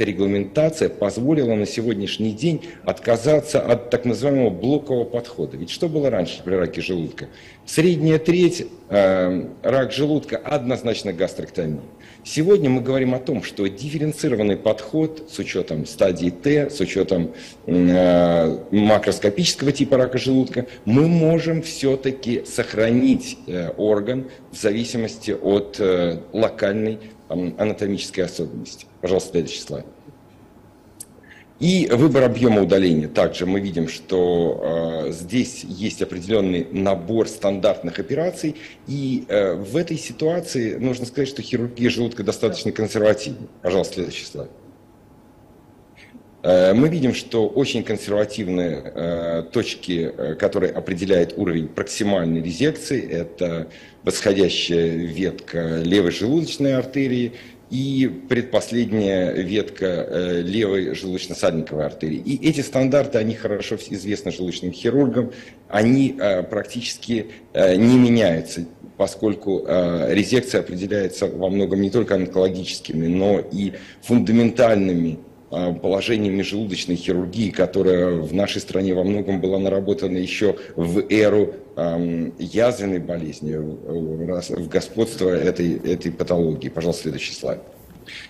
регламентация позволила на сегодняшний день отказаться от так называемого блокового подхода. Ведь что было раньше при раке желудка? Средняя треть рак желудка однозначно гастрэктомия. Сегодня мы говорим о том, что дифференцированный подход с учетом стадии Т, с учетом макроскопического типа рака желудка, мы можем все-таки сохранить орган в зависимости от локальной анатомической особенности. Пожалуйста, следующий слайд. И выбор объема удаления. Также мы видим, что здесь есть определенный набор стандартных операций. И в этой ситуации нужно сказать, что хирургия желудка достаточно консервативна. Пожалуйста, следующий слайд. Мы видим, что очень консервативные точки, которые определяют уровень проксимальной резекции. Это восходящая ветка левой желудочной артерии и предпоследняя ветка левой желудочно-сальниковой артерии. И эти стандарты, они хорошо известны желудочным хирургам, они практически не меняются, поскольку резекция определяется во многом не только онкологическими, но и фундаментальными положениями желудочной хирургии, которая в нашей стране во многом была наработана еще в эру язвенной болезни, в господство этой патологии. Пожалуйста, следующий слайд.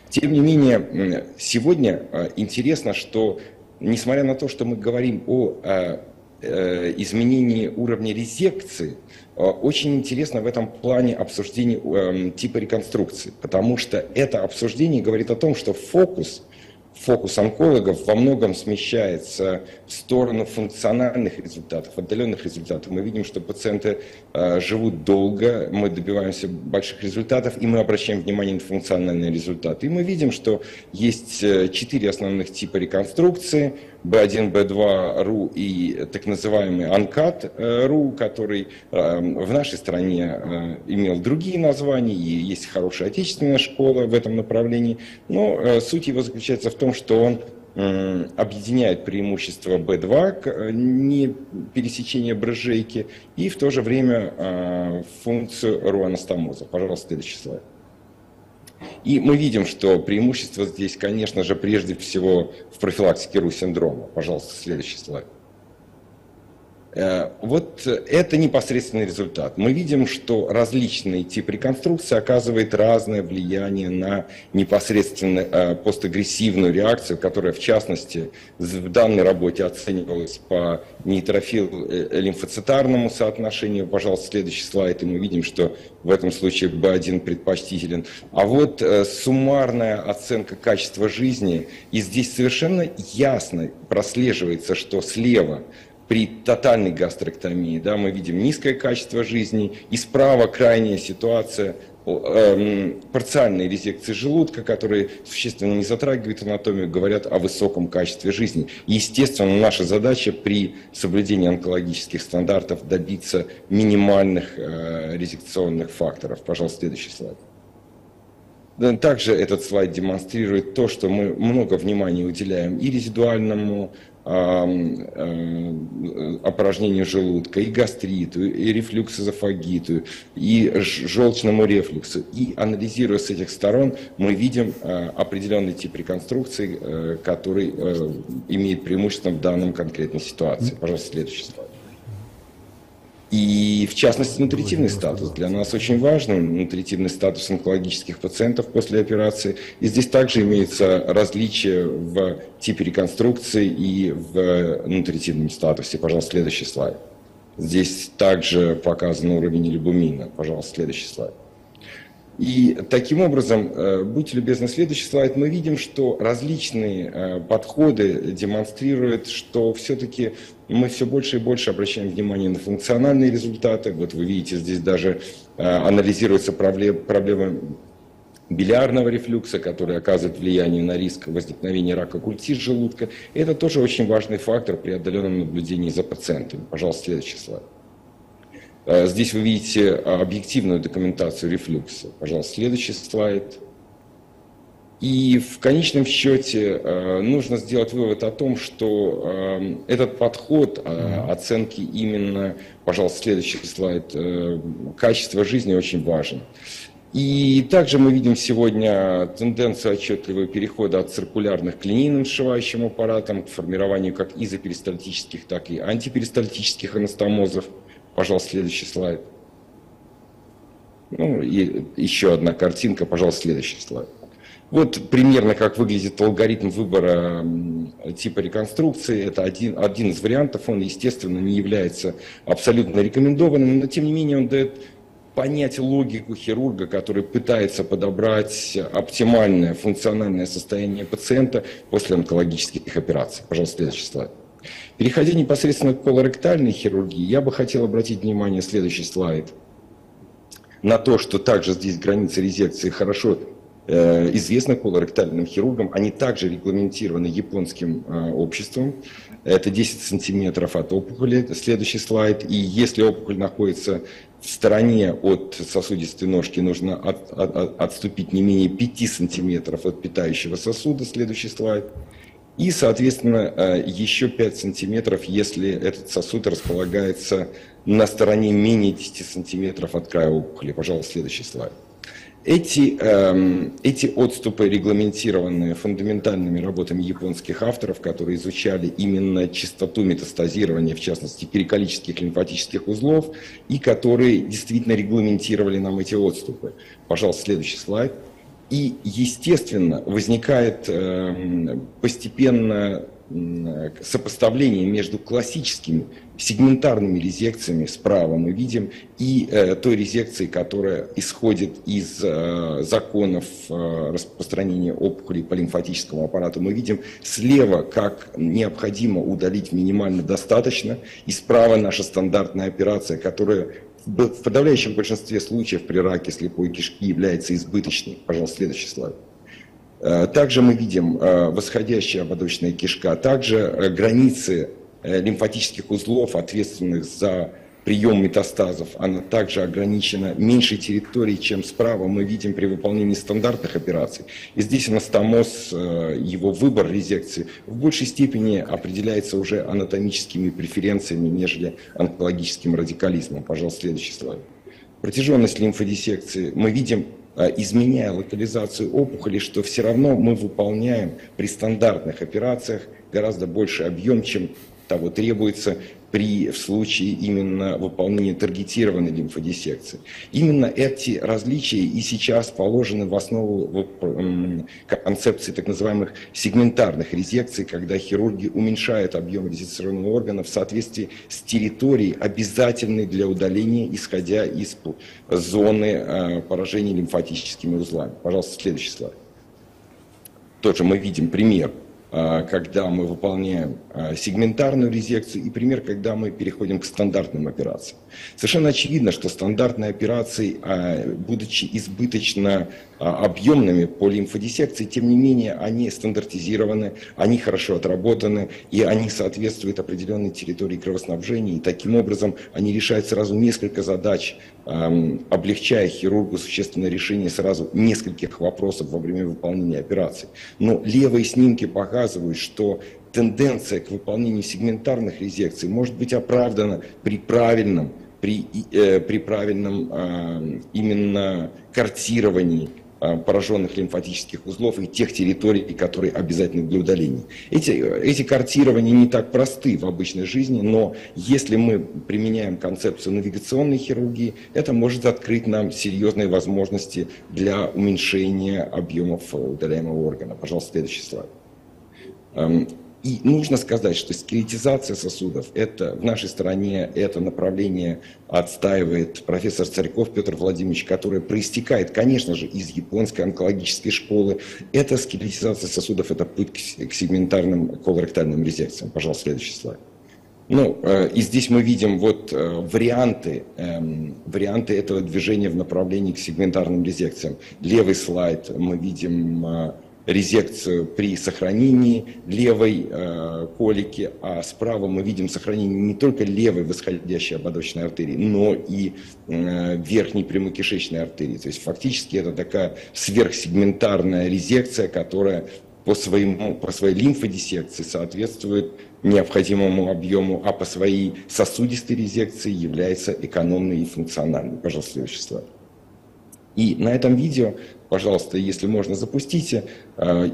Тем не менее, сегодня интересно, что несмотря на то, что мы говорим о изменении уровня резекции, очень интересно в этом плане обсуждение типа реконструкции, потому что это обсуждение говорит о том, что фокус онкологов во многом смещается в сторону функциональных результатов, отдаленных результатов. Мы видим, что пациенты живут долго, мы добиваемся больших результатов, и мы обращаем внимание на функциональные результаты. И мы видим, что есть 4 основных типа реконструкции: B1, B2, RU и так называемый ANCAT-RU, который в нашей стране имел другие названия, и есть хорошая отечественная школа в этом направлении, но суть его заключается в том, что он объединяет преимущества B2, не пересечение брыжейки, и в то же время функцию руанастомоза. Пожалуйста, следующий слайд. И мы видим, что преимущество здесь, конечно же, прежде всего в профилактике РУ-синдрома. Пожалуйста, следующий слайд. Вот это непосредственный результат. Мы видим, что различный тип реконструкции оказывает разное влияние на непосредственно постагрессивную реакцию, которая, в частности, в данной работе оценивалась по нейтрофил-лимфоцитарному соотношению. Пожалуйста, следующий слайд. И мы видим, что в этом случае B1 предпочтителен. А вот суммарная оценка качества жизни. И здесь совершенно ясно прослеживается, что слева при тотальной гастрэктомии, да, мы видим низкое качество жизни, и справа крайняя ситуация парциальной резекции желудка, которые существенно не затрагивают анатомию, говорят о высоком качестве жизни. Естественно, наша задача при соблюдении онкологических стандартов добиться минимальных резекционных факторов. Пожалуйста, следующий слайд. Также этот слайд демонстрирует то, что мы много внимания уделяем и резидуальному опорожнению желудка, и гастриту, и рефлюксоэзофагиту, и желчному рефлюксу. И анализируя с этих сторон, мы видим определенный тип реконструкции, который имеет преимущество в данной конкретной ситуации. Пожалуйста, следующий слайд. И, в частности, нутритивный статус. Для нас очень важен нутритивный статус онкологических пациентов после операции. И здесь также имеется различие в типе реконструкции и в нутритивном статусе. Пожалуйста, следующий слайд. Здесь также показан уровень алибумина. Пожалуйста, следующий слайд. И таким образом, будьте любезны, следующий слайд, мы видим, что различные подходы демонстрируют, что все-таки мы все больше и больше обращаем внимание на функциональные результаты. Вот вы видите, здесь даже анализируется проблема билиарного рефлюкса, который оказывает влияние на риск возникновения рака культи желудка. Это тоже очень важный фактор при отдаленном наблюдении за пациентами. Пожалуйста, следующий слайд. Здесь вы видите объективную документацию рефлюкса. Пожалуйста, следующий слайд. И в конечном счете нужно сделать вывод о том, что этот подход оценки именно, пожалуйста, следующий слайд, качество жизни очень важен. И также мы видим сегодня тенденцию отчетливого перехода от циркулярных к линейным сшивающим аппаратам, к формированию как изоперистальтических, так и антиперистальтических анастомозов. Пожалуйста, следующий слайд. Ну, и еще одна картинка, пожалуйста, следующий слайд. Вот примерно как выглядит алгоритм выбора типа реконструкции. Это один из вариантов. Он, естественно, не является абсолютно рекомендованным, но тем не менее он дает понять логику хирурга, который пытается подобрать оптимальное функциональное состояние пациента после онкологических операций. Пожалуйста, следующий слайд. Переходя непосредственно к колоректальной хирургии, я бы хотел обратить внимание, следующий слайд, на то, что также здесь границы резекции хорошо известны колоректальным хирургам. Они также регламентированы японским обществом. Это 10 сантиметров от опухоли. Следующий слайд. И если опухоль находится в стороне от сосудистой ножки, нужно отступить не менее 5 сантиметров от питающего сосуда. Следующий слайд. И, соответственно, еще 5 сантиметров, если этот сосуд располагается на стороне менее 10 сантиметров от края опухоли. Пожалуйста, следующий слайд. Эти отступы регламентированы фундаментальными работами японских авторов, которые изучали именно частоту метастазирования, в частности, перикаллических лимфатических узлов, и которые действительно регламентировали нам эти отступы. Пожалуйста, следующий слайд. И, естественно, возникает постепенно сопоставление между классическими сегментарными резекциями, справа мы видим, и той резекцией, которая исходит из законов распространения опухолей по лимфатическому аппарату. Мы видим слева, как необходимо удалить минимально достаточно, и справа наша стандартная операция, которая в подавляющем большинстве случаев при раке слепой кишки является избыточной. Пожалуйста, следующий слайд. Также мы видим восходящая ободочная кишка, также границы лимфатических узлов, ответственных за прием метастазов, она также ограничена меньшей территорией, чем справа мы видим при выполнении стандартных операций. И здесь анастомоз, его выбор резекции в большей степени определяется уже анатомическими преференциями, нежели онкологическим радикализмом. Пожалуйста, следующий слайд. Протяженность лимфодиссекции мы видим, изменяя локализацию опухоли, что все равно мы выполняем при стандартных операциях гораздо больше объем, чем того требуется в случае именно выполнения таргетированной лимфодиссекции. Именно эти различия и сейчас положены в основу концепции так называемых сегментарных резекций, когда хирурги уменьшают объем резекционного органа в соответствии с территорией, обязательной для удаления, исходя из зоны поражения лимфатическими узлами. Пожалуйста, следующий слайд. Тоже мы видим пример, когда мы выполняем сегментарную резекцию, и пример, когда мы переходим к стандартным операциям. Совершенно очевидно, что стандартные операции, будучи избыточно объемными по лимфодиссекции, тем не менее они стандартизированы, они хорошо отработаны, и они соответствуют определенной территории кровоснабжения, и таким образом они решают сразу несколько задач, облегчая хирургу существенное решение сразу нескольких вопросов во время выполнения операции. Но левые снимки показывают, что тенденция к выполнению сегментарных резекций может быть оправдана при правильном именно картировании пораженных лимфатических узлов и тех территорий, которые обязательны для удаления. Эти картирования не так просты в обычной жизни, но если мы применяем концепцию навигационной хирургии, это может открыть нам серьезные возможности для уменьшения объемов удаляемого органа. Пожалуйста, следующий слайд. И нужно сказать, что скелетизация сосудов, это в нашей стране это направление отстаивает профессор Царьков Петр Владимирович, который проистекает, конечно же, из японской онкологической школы. Это скелетизация сосудов, это путь к сегментарным колоректальным резекциям. Пожалуйста, следующий слайд. Ну, и здесь мы видим вот варианты этого движения в направлении к сегментарным резекциям. Левый слайд мы видим резекцию при сохранении левой колики, а справа мы видим сохранение не только левой восходящей ободочной артерии, но и верхней прямокишечной артерии. То есть фактически это такая сверхсегментарная резекция, которая по своей лимфодиссекции соответствует необходимому объему, а по своей сосудистой резекции является экономной и функциональной. Пожалуйста, следующий слайд. И на этом видео, пожалуйста, если можно, запустите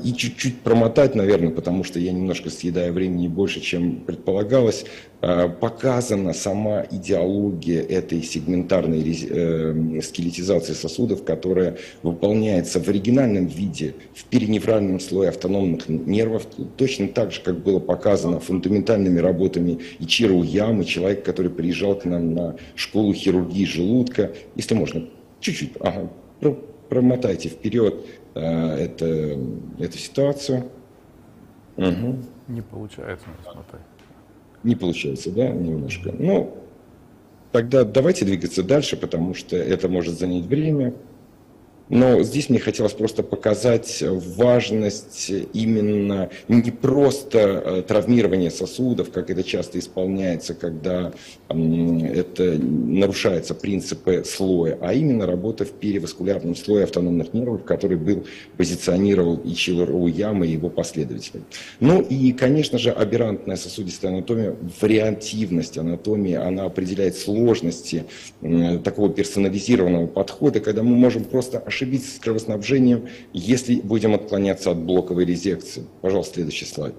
и чуть-чуть промотать, наверное, потому что я немножко съедаю времени больше, чем предполагалось. Показана сама идеология этой сегментарной скелетизации сосудов, которая выполняется в оригинальном виде в периневральном слое автономных нервов, точно так же, как было показано фундаментальными работами Ичиро Уямы, человека, который приезжал к нам на школу хирургии желудка. Если можно, чуть-чуть, ага, промотайте вперед эту ситуацию. Угу. Не получается, смотри. Не получается, да, немножко. Ну, тогда давайте двигаться дальше, потому что это может занять время. Но здесь мне хотелось просто показать важность именно не просто травмирования сосудов, как это часто исполняется, когда это нарушаются принципы слоя, а именно работа в переваскулярном слое автономных нервов, который был позиционировал Ичиро Уяма и его последователи. Ну и, конечно же, аберрантная сосудистая анатомия, вариативность анатомии, она определяет сложности такого персонализированного подхода, когда мы можем просто ошибиться с кровоснабжением, если будем отклоняться от блоковой резекции. Пожалуйста, следующий слайд.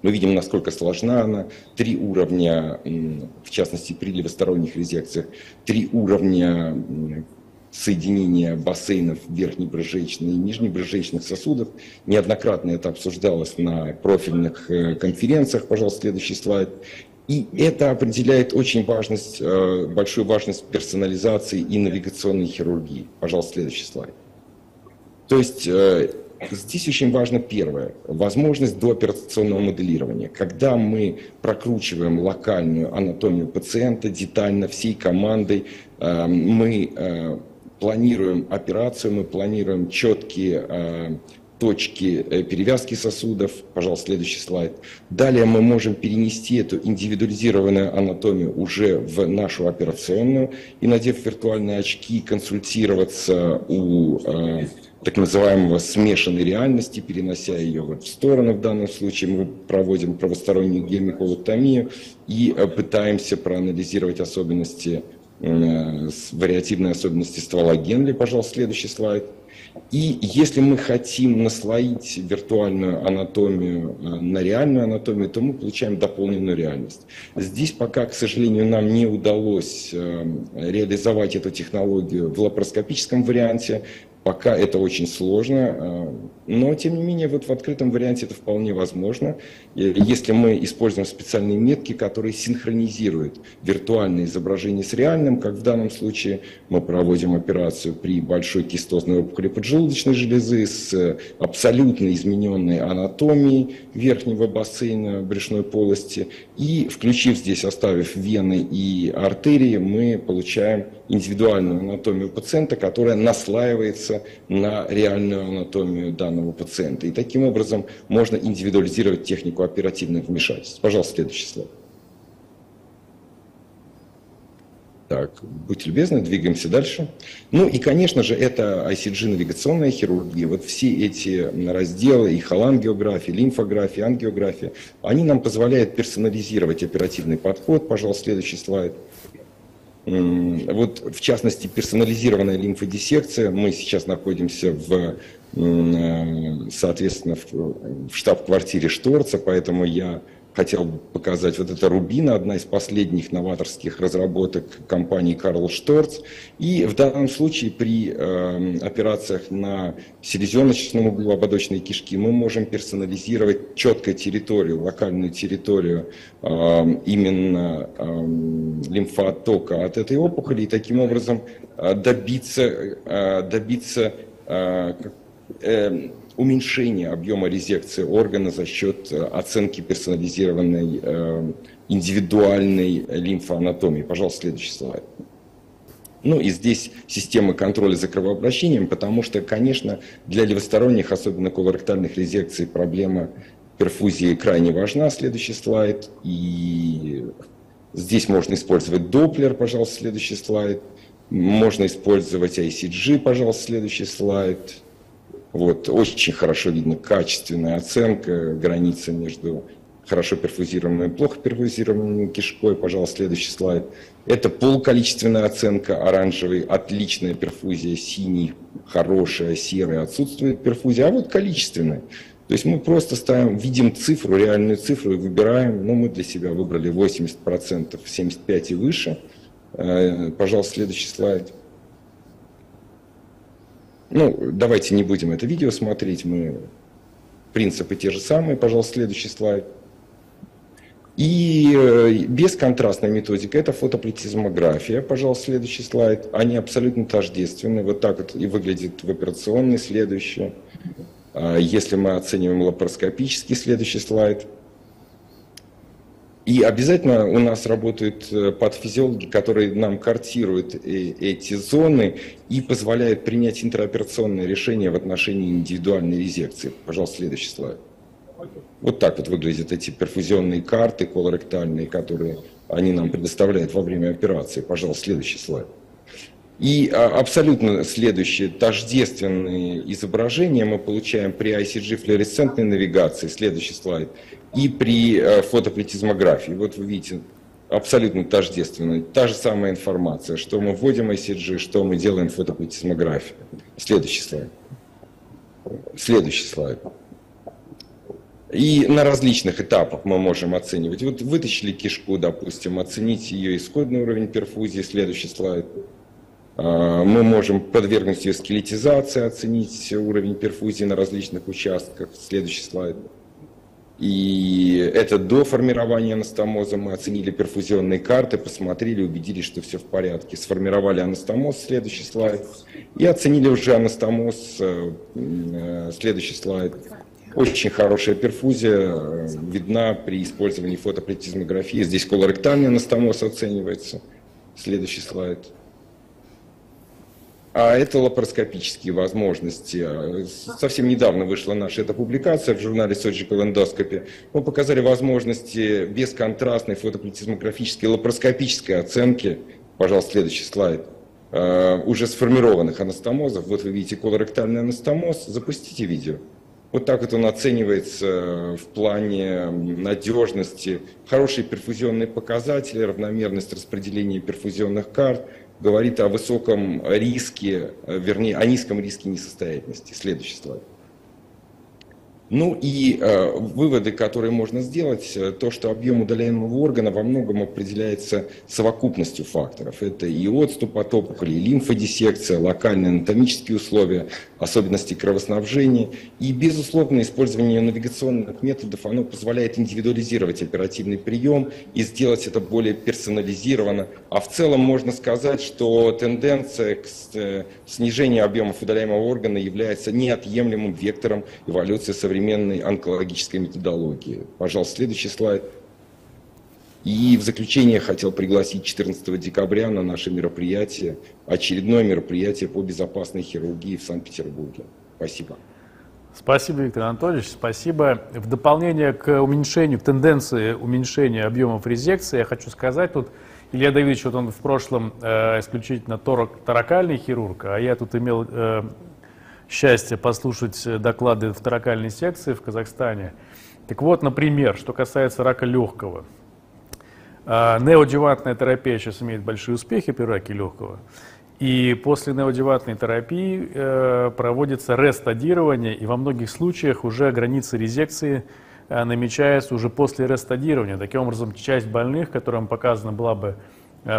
Мы видим, насколько сложна она. 3 уровня, в частности, при левосторонних резекциях, 3 уровня соединения бассейнов верхнебрыжечных и нижнебрыжечных сосудов. Неоднократно это обсуждалось на профильных конференциях. Пожалуйста, следующий слайд. И это определяет очень большую важность персонализации и навигационной хирургии. Пожалуйста, следующий слайд. То есть здесь очень важно первое – возможность дооперационного моделирования. Когда мы прокручиваем локальную анатомию пациента детально всей командой, мы планируем операцию, мы планируем четкие точки перевязки сосудов. Пожалуйста, следующий слайд. Далее мы можем перенести эту индивидуализированную анатомию уже в нашу операционную и, надев виртуальные очки, консультироваться у так называемого смешанной реальности, перенося ее вот в сторону. В данном случае мы проводим правостороннюю гемиколоктомию и пытаемся проанализировать особенности, вариативные особенности ствола Генли. Пожалуйста, следующий слайд. И если мы хотим наслоить виртуальную анатомию на реальную анатомию, то мы получаем дополненную реальность. Здесь пока, к сожалению, нам не удалось реализовать эту технологию в лапароскопическом варианте. Пока это очень сложно, но, тем не менее, вот в открытом варианте это вполне возможно, если мы используем специальные метки, которые синхронизируют виртуальное изображение с реальным, как в данном случае мы проводим операцию при большой кистозной опухоли поджелудочной железы с абсолютно измененной анатомией верхнего бассейна брюшной полости, и, включив здесь, оставив вены и артерии, мы получаем индивидуальную анатомию пациента, которая наслаивается на реальную анатомию данного пациента. И таким образом можно индивидуализировать технику оперативных вмешательств. Пожалуйста, следующий слайд. Так, будьте любезны, двигаемся дальше. Ну и, конечно же, это ICG-навигационная хирургия. Вот все эти разделы, и холангиография, лимфография, ангиография, они нам позволяют персонализировать оперативный подход. Пожалуйста, следующий слайд. Вот, в частности, персонализированная лимфодиссекция. Мы сейчас находимся соответственно, в штаб-квартире Шторца, поэтому я хотел бы показать вот это рубина, одна из последних новаторских разработок компании Карл Шторц. И в данном случае при операциях на селезеночном углу ободочной кишки мы можем персонализировать четко территорию, локальную территорию именно лимфооттока от этой опухоли и таким образом добиться уменьшение объема резекции органа за счет оценки персонализированной индивидуальной лимфоанатомии. Пожалуйста, следующий слайд. Ну и здесь система контроля за кровообращением, потому что, конечно, для левосторонних, особенно колоректальных резекций, проблема перфузии крайне важна. Следующий слайд. И здесь можно использовать доплер. Пожалуйста, следующий слайд. Можно использовать ICG. Пожалуйста, следующий слайд. Вот, очень хорошо видно качественная оценка границы между хорошо перфузированную, плохо перфузированную кишкой. Пожалуйста, следующий слайд. Это полуколичественная оценка: оранжевый — отличная перфузия, синий — хорошая, серый — отсутствует перфузия, а вот количественная. То есть мы просто ставим, видим цифру, реальную цифру и выбираем. Ну, мы для себя выбрали 80%, 75% и выше. Пожалуйста, следующий слайд. Ну, давайте не будем это видео смотреть, мы... принципы те же самые. Пожалуйста, следующий слайд. И бесконтрастная методика — это фотоплетизмография. Пожалуйста, следующий слайд. Они абсолютно тождественны. Вот так вот и выглядит в операционной. Следующее. Если мы оцениваем лапароскопически, следующий слайд. И обязательно у нас работают патофизиологи, которые нам картируют эти зоны и позволяют принять интероперационное решение в отношении индивидуальной резекции. Пожалуйста, следующий слайд. Вот так вот выглядят эти перфузионные карты, колоректальные, которые они нам предоставляют во время операции. Пожалуйста, следующий слайд. И абсолютно следующие тождественные изображения мы получаем при ICG флуоресцентной навигации, следующий слайд, и при фотоплетизмографии. Вот вы видите, абсолютно тождественная, та же самая информация, что мы вводим ICG, что мы делаем фотоплетизмографию. Следующий слайд. Следующий слайд. И на различных этапах мы можем оценивать. Вот вытащили кишку, допустим, оценить ее исходный уровень перфузии, следующий слайд. Мы можем подвергнуть ее скелетизации, оценить уровень перфузии на различных участках. Следующий слайд. И это до формирования анастомоза. Мы оценили перфузионные карты, посмотрели, убедились, что все в порядке. Сформировали анастомоз. Следующий слайд. И оценили уже анастомоз. Следующий слайд. Очень хорошая перфузия видна при использовании фотоплетизмографии. Здесь колоректальный анастомоз оценивается. Следующий слайд. А это лапароскопические возможности. Совсем недавно вышла наша эта публикация в журнале Surgical Endoscopy. Мы показали возможности бесконтрастной фотоплетизмографической лапароскопической оценки. Пожалуйста, следующий слайд. Уже сформированных анастомозов. Вот вы видите колоректальный анастомоз. Запустите видео. Вот так вот он оценивается в плане надежности. Хорошие перфузионные показатели, равномерность распределения перфузионных карт. Говорит о высоком риске, вернее, о низком риске несостоятельности. Следующий слайд. Ну и выводы, которые можно сделать, то, что объем удаляемого органа во многом определяется совокупностью факторов. Это и отступ от опухоли, и лимфодиссекция, локальные анатомические условия, особенности кровоснабжения. И, безусловно, использование навигационных методов, оно позволяет индивидуализировать оперативный прием и сделать это более персонализированно. А в целом можно сказать, что тенденция к снижению объемов удаляемого органа является неотъемлемым вектором эволюции современной онкологической методологии. Пожалуйста, следующий слайд. И в заключение я хотел пригласить 14 декабря на наше мероприятие, очередное мероприятие по безопасной хирургии в Санкт-Петербурге. Спасибо. Спасибо, Виктор Анатольевич, спасибо. В дополнение к уменьшению, к тенденции уменьшения объемов резекции, я хочу сказать, тут Илья Давидович, вот он в прошлом исключительно торакальный хирург, а я тут имел счастье послушать доклады в торакальной секции в Казахстане. Так вот, например, что касается рака легкого. Неоадъювантная терапия сейчас имеет большие успехи при раке легкого. И после неоадъювантной терапии проводится рестадирование, и во многих случаях уже границы резекции намечаются уже после рестадирования. Таким образом, часть больных, которым показана была бы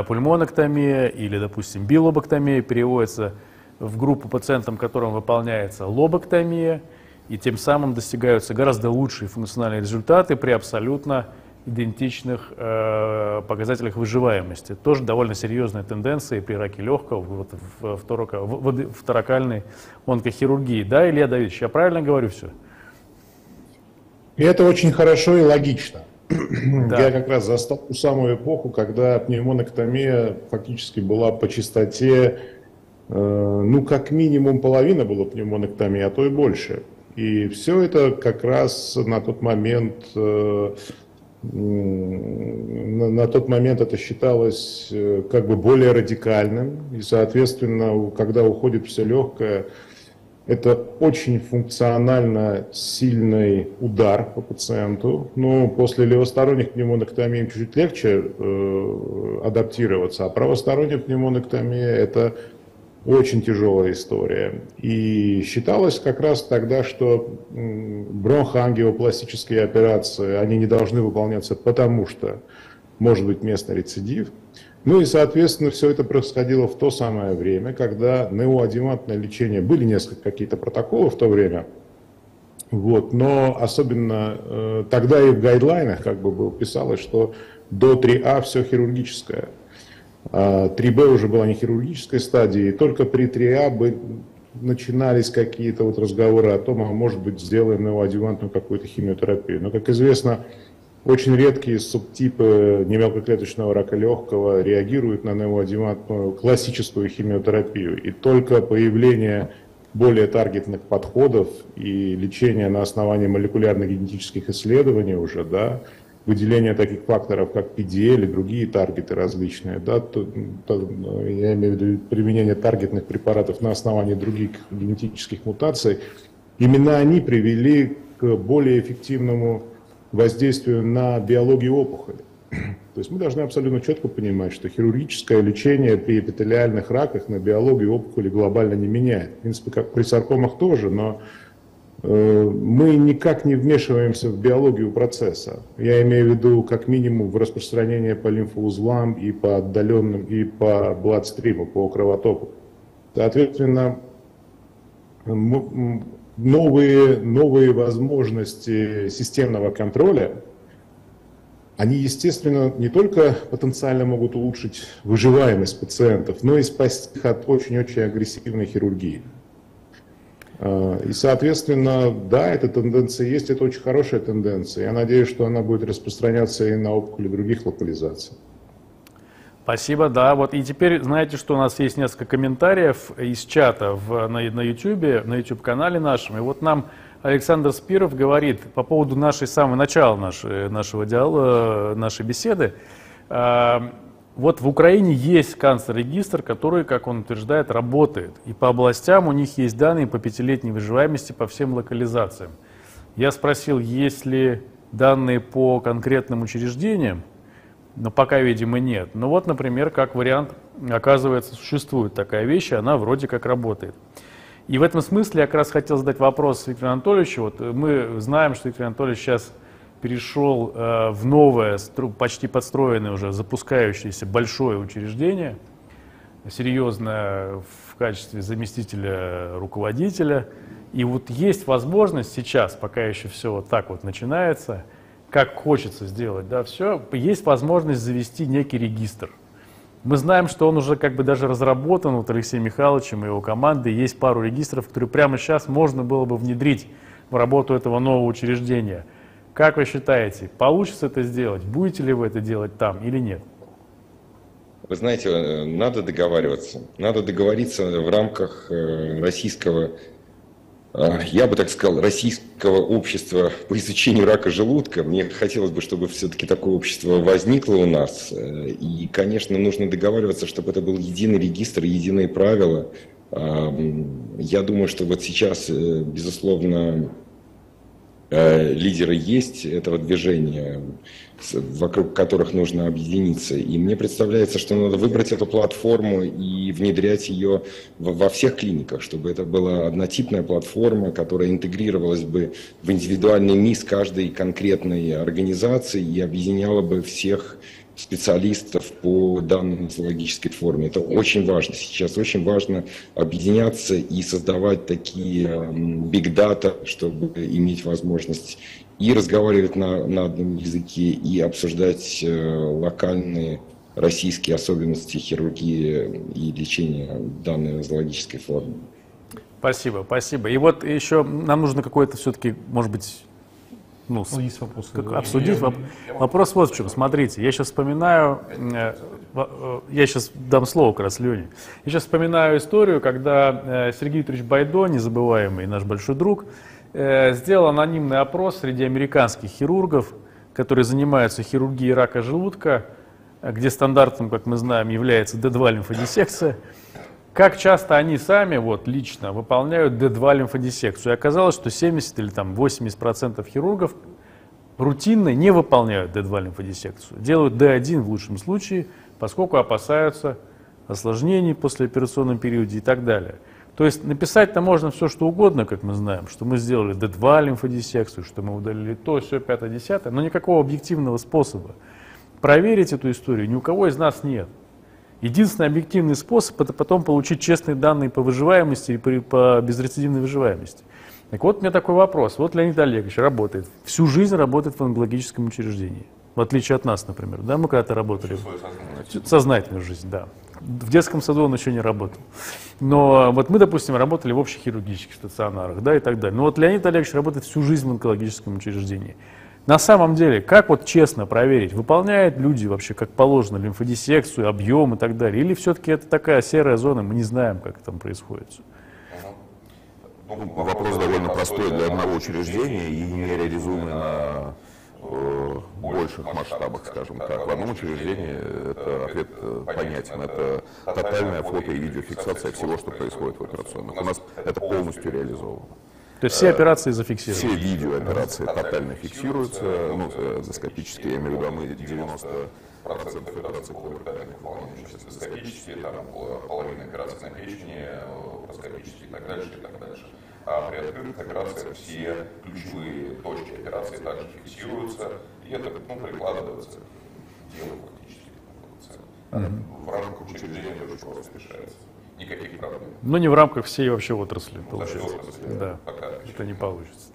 пульмоноктомия или, допустим, билобоктомия, переводится в группу пациентам, которым выполняется лобоктомия, и тем самым достигаются гораздо лучшие функциональные результаты при абсолютно идентичных показателях выживаемости. Тоже довольно серьезная тенденция при раке легкого, вот, в торакальной онкохирургии. Да, Илья Давидович, я правильно говорю все? И это очень хорошо и логично. Да. Я как раз застал ту самую эпоху, когда пневмоноктомия фактически была по частоте, ну, как минимум половина было пневмоноктомии, а то и больше. И все это как раз на тот момент... На тот момент это считалось как бы более радикальным, и, соответственно, когда уходит все легкое, Это очень функционально сильный удар по пациенту. Но после левосторонних пневмонэктомий им чуть-чуть легче адаптироваться, а правосторонняя пневмонэктомия – это очень тяжелая история. И считалось как раз тогда, что бронхоангиопластические операции, они не должны выполняться, потому что может быть местный рецидив. Ну и, соответственно, все это происходило в то самое время, когда неоадъювантное лечение, были несколько какие-то протоколы в то время, вот, но особенно тогда и в гайдлайнах как бы было, писалось, что до 3А все хирургическое. 3Б уже была не хирургической стадии, и только при 3А начинались какие-то вот разговоры о том, а может быть сделаем неоадъювантную какую-то химиотерапию. Но, как известно, очень редкие субтипы немелкоклеточного рака легкого реагируют на неоадъювантную классическую химиотерапию. И только появление более таргетных подходов и лечение на основании молекулярно-генетических исследований уже, да, выделение таких факторов, как PDL и другие таргеты различные, да, я имею в виду применение таргетных препаратов на основании других генетических мутаций, именно они привели к более эффективному воздействию на биологию опухоли. То есть мы должны абсолютно четко понимать, что хирургическое лечение при эпителиальных раках на биологию опухоли глобально не меняет. В принципе, как при саркомах тоже, но мы никак не вмешиваемся в биологию процесса. Я имею в виду как минимум в распространение по лимфоузлам и по отдаленным, и по бладстриму, по кровотоку. Соответственно, новые возможности системного контроля, они, естественно, не только потенциально могут улучшить выживаемость пациентов, но и спасти их от очень-очень агрессивной хирургии. И, соответственно, да, эта тенденция есть, это очень хорошая тенденция. Я надеюсь, что она будет распространяться и на опухоли других локализаций. Спасибо, да. Вот и теперь знаете, что у нас есть несколько комментариев из чата на YouTube, на YouTube-канале нашем. И вот нам Александр Спиров говорит по поводу нашей беседы. Вот в Украине есть канцер-регистр, который, как он утверждает, работает. И по областям у них есть данные по пятилетней выживаемости по всем локализациям. Я спросил, есть ли данные по конкретным учреждениям. Но пока, видимо, нет. Но вот, например, как вариант, оказывается, существует такая вещь, и она вроде как работает. И в этом смысле я как раз хотел задать вопрос Виктору Анатольевичу. Вот мы знаем, что Виктор Анатольевич сейчас перешел в новое, почти подстроенное уже, запускающееся большое учреждение, серьезное в качестве заместителя руководителя. И вот есть возможность сейчас, пока еще все вот так вот начинается, как хочется сделать, да, все, есть возможность завести некий регистр. Мы знаем, что он уже как бы даже разработан вот Алексеем Михайловичем и его командой, есть пару регистров, которые прямо сейчас можно было бы внедрить в работу этого нового учреждения. Как вы считаете, получится это сделать? Будете ли вы это делать там или нет? Вы знаете, надо договариваться. Надо договориться в рамках российского, я бы так сказал, российского общества по изучению рака желудка. Мне хотелось бы, чтобы все-таки такое общество возникло у нас. И, конечно, нужно договариваться, чтобы это был единый регистр, единые правила. Я думаю, что вот сейчас, безусловно, лидеры есть этого движения, вокруг которых нужно объединиться. И мне представляется, что надо выбрать эту платформу и внедрять ее во всех клиниках, чтобы это была однотипная платформа, которая интегрировалась бы в индивидуальный низ каждой конкретной организации и объединяла бы всех специалистов по данной нозологической форме. Это очень важно. Сейчас очень важно объединяться и создавать такие биг-дата, чтобы иметь возможность и разговаривать на одном языке, и обсуждать локальные российские особенности хирургии и лечения данной нозологической формы. Спасибо, спасибо. И вот еще нам нужно какое-то все-таки, может быть, обсудить вопрос вот в чем. Смотрите, я сейчас вспоминаю, я сейчас дам слово как раз Лене. Я сейчас вспоминаю историю, когда Сергей Юрьевич Байдо, незабываемый наш большой друг, сделал анонимный опрос среди американских хирургов, которые занимаются хирургией рака желудка, где стандартом, как мы знаем, является D2 лимфодисекция. как часто они сами вот, лично выполняют D2 лимфодиссекцию. И оказалось, что 70 или там, 80% хирургов рутинно не выполняют D2 лимфодиссекцию. Делают D1 в лучшем случае, поскольку опасаются осложнений в послеоперационном периоде и так далее. То есть написать-то можно все, что угодно, как мы знаем, что мы сделали D2 лимфодиссекцию, что мы удалили то, все, 5-10, но никакого объективного способа проверить эту историю ни у кого из нас нет. Единственный объективный способ – это потом получить честные данные по выживаемости и по безрецидивной выживаемости. Так вот, у меня такой вопрос. Вот Леонид Олегович работает, всю жизнь работает в онкологическом учреждении, в отличие от нас, например. Да, мы когда-то работали сознательную жизнь, да. В детском саду он еще не работал. Но вот мы, допустим, работали в общих хирургических стационарах, да, и так далее. Но вот Леонид Олегович работает всю жизнь в онкологическом учреждении. На самом деле, как вот честно проверить, выполняют люди вообще как положено лимфодиссекцию, объем и так далее? Или все-таки это такая серая зона, мы не знаем, как там происходит? Ну, вопрос довольно простой для одного учреждения и нереализуемый на больших масштабах, скажем так. В одном учреждении это ответ понятен. Это тотальная фото- и видеофиксация всего, что происходит в операционных. У нас это полностью реализовано. То есть все операции зафиксированы? Все видеооперации тотально фиксируются, ну, эндоскопические, я имею в виду, мы 90% операций коллабораторных выполняем сейчас эндоскопические, там половина операций на печени, лапароскопические и так дальше, и так дальше. А при открытых операциях все ключевые точки операции также фиксируются, и это, ну, прикладывается к делу фактически. В рамках учреждения очень просто решается. Никаких проблем. Но не в рамках всей вообще отрасли, ну, получается. Отрасли, да, это не получится.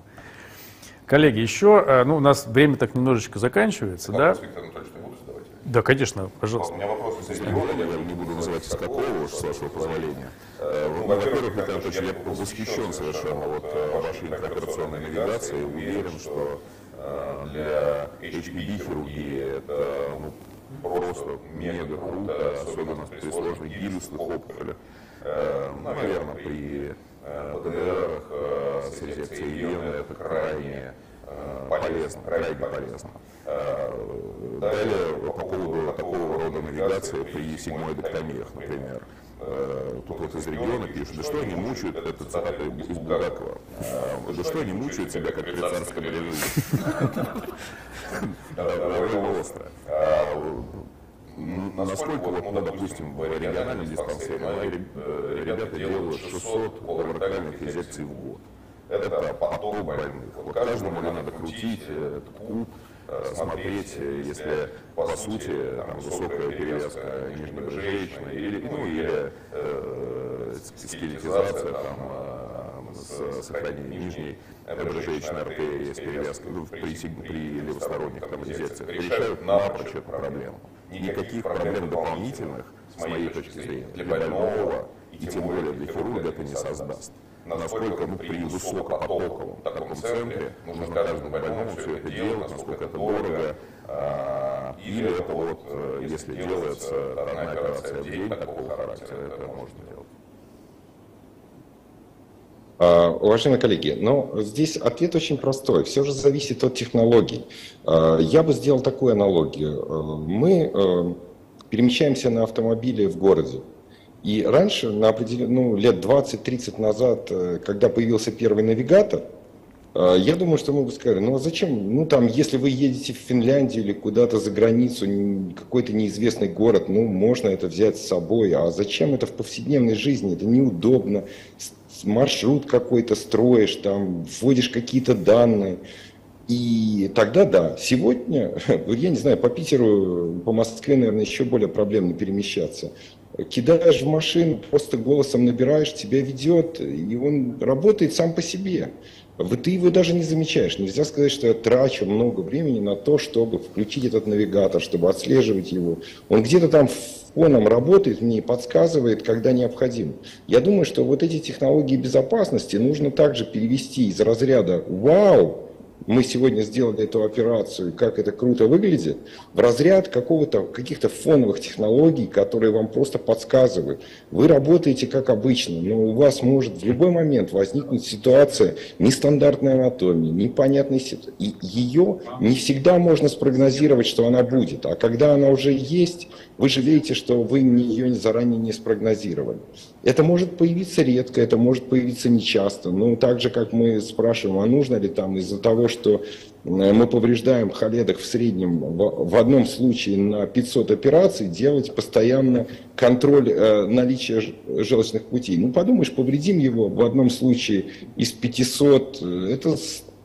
Коллеги, еще, ну, у нас время так немножечко заканчивается, да? Да, конечно, пожалуйста. У меня вопрос из региона, я не буду называть из какого, с вашего позволения. Во-первых, Виктор Анатольевич, я восхищен совершенно вашей интероперационной навигацией. Уверен, что для HPD-хирургии это... Просто мега круто, особенно при сложных гильзных опухолях. Наверное, при ПДРах с резекцией вены это крайне полезно, крайне полезно. Далее, по поводу такого рода навигации при сигмоидоктомиях, например. Тут вот из региона пишут, да что они мучают, это цитата из Булгакова, да что они мучают тебя, как при царском режиме. Довольно остро. Насколько, вот, ну, допустим, в региональном диспансере ребята делают 600 коллаборактальных инъекций в год. Это поток больных. Вот каждому надо крутить куб, смотреть, если по сути там, высокая перевязка нижнебрюшечная или, ну, или скелетизация там, с сохранением нижней брюшечной артерии, если перевязка ну, при левосторонних инъекциях, решают напрочь эту проблему. Никаких проблем дополнительных, с моей точки зрения, для больного и тем более для хирурга это не создаст. Насколько ну, при высокопотоковом таком центре нужно каждому больному все это делать, насколько это дорого. Или это вот, если делается одна операция в день такого характера, это можно делать. Уважаемые коллеги, но здесь ответ очень простой. Все же зависит от технологий. Я бы сделал такую аналогию. Мы перемещаемся на автомобиле в городе. И раньше, на ну, лет 20-30 назад, когда появился первый навигатор, я думаю, что мы бы сказали, ну а зачем, ну там, если вы едете в Финляндию или куда-то за границу, какой-то неизвестный город, ну можно это взять с собой, а зачем это в повседневной жизни, это неудобно, маршрут какой-то строишь, там, вводишь какие-то данные. И тогда да, сегодня, я не знаю, по Питеру, по Москве, наверное, еще более проблемно перемещаться. Кидаешь в машину, просто голосом набираешь, тебя ведет, и он работает сам по себе. Ты его даже не замечаешь. Нельзя сказать, что я трачу много времени на то, чтобы включить этот навигатор, чтобы отслеживать его. Он где-то там фоном работает, мне подсказывает, когда необходимо. Я думаю, что вот эти технологии безопасности нужно также перевести из разряда «Вау!» мы сегодня сделали эту операцию, и как это круто выглядит, в разряд каких-то фоновых технологий, которые вам просто подсказывают. Вы работаете как обычно, но у вас может в любой момент возникнуть ситуация нестандартной анатомии, непонятной ситуации. И ее не всегда можно спрогнозировать, что она будет. А когда она уже есть, вы же видите, что вы ее заранее не спрогнозировали. Это может появиться редко, это может появиться нечасто. Но так же, как мы спрашиваем, а нужно ли там из-за того, что мы повреждаем холедок в среднем в одном случае на 500 операций, делать постоянно контроль наличия желчных путей. Ну, подумаешь, повредим его в одном случае из 500. Это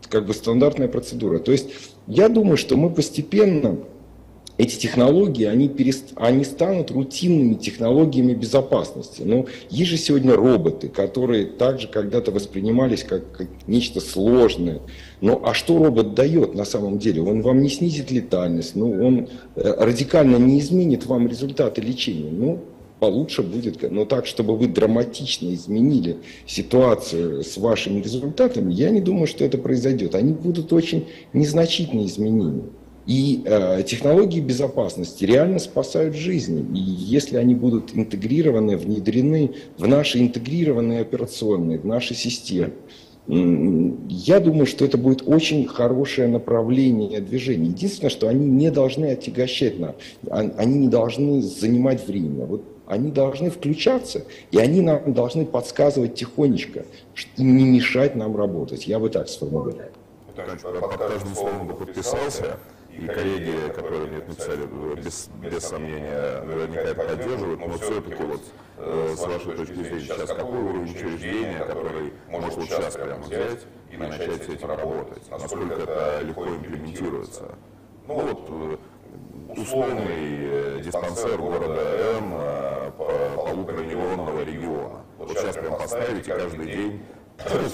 как бы стандартная процедура. То есть я думаю, что мы постепенно... Эти технологии, они станут рутинными технологиями безопасности. Но есть же сегодня роботы, которые также когда-то воспринимались как нечто сложное. Ну а что робот дает на самом деле? Он вам не снизит летальность, он радикально не изменит вам результаты лечения. Получше будет, но так, чтобы вы драматично изменили ситуацию с вашими результатами, я не думаю, что это произойдет. Они будут очень незначительные изменения. И технологии безопасности реально спасают жизни. И если они будут интегрированы, внедрены в наши интегрированные операционные, в наши системы, я думаю, что это будет очень хорошее направление движения. Единственное, что они не должны отягощать нас, они не должны занимать время. Вот они должны включаться, и они нам должны подсказывать тихонечко, не мешать нам работать. Я бы так сформулировал. Под каждым словом подписался. И коллеги, которые мне написали, без сомнения, наверняка поддерживают, но все-таки с вашей точки зрения сейчас какой уровень учреждения, который может вот сейчас прямо взять и начать с этим работать? Насколько это легко имплементируется? Ну вот условный диспансер города М полуторамиллионного региона. Вот сейчас прям поставить и каждый день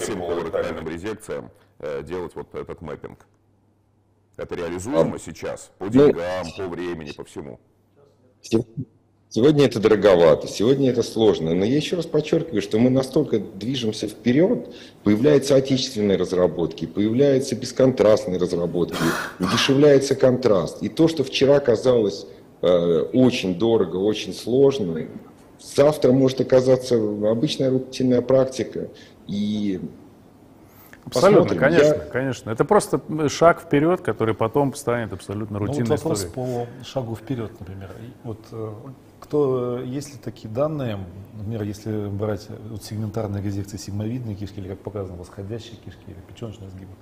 всем колоректальным резекциям делать вот этот мэппинг. Это реализуемо сейчас, по деньгам, по времени, по всему? Сегодня это дороговато, сегодня это сложно. Но я еще раз подчеркиваю, что мы настолько движемся вперед, появляются отечественные разработки, появляются бесконтрастные разработки, удешевляется контраст. И то, что вчера казалось очень дорого, очень сложно, завтра может оказаться обычная рутинная практика. И... Абсолютно, посмотрим, конечно. Это просто шаг вперед, который потом станет абсолютно рутинной вот вопрос историей. По шагу вперед, например. Вот, есть ли такие данные, например, если брать вот сегментарные резекции сигмовидной кишки, или, как показано, восходящей кишки, или печеночного сгиба,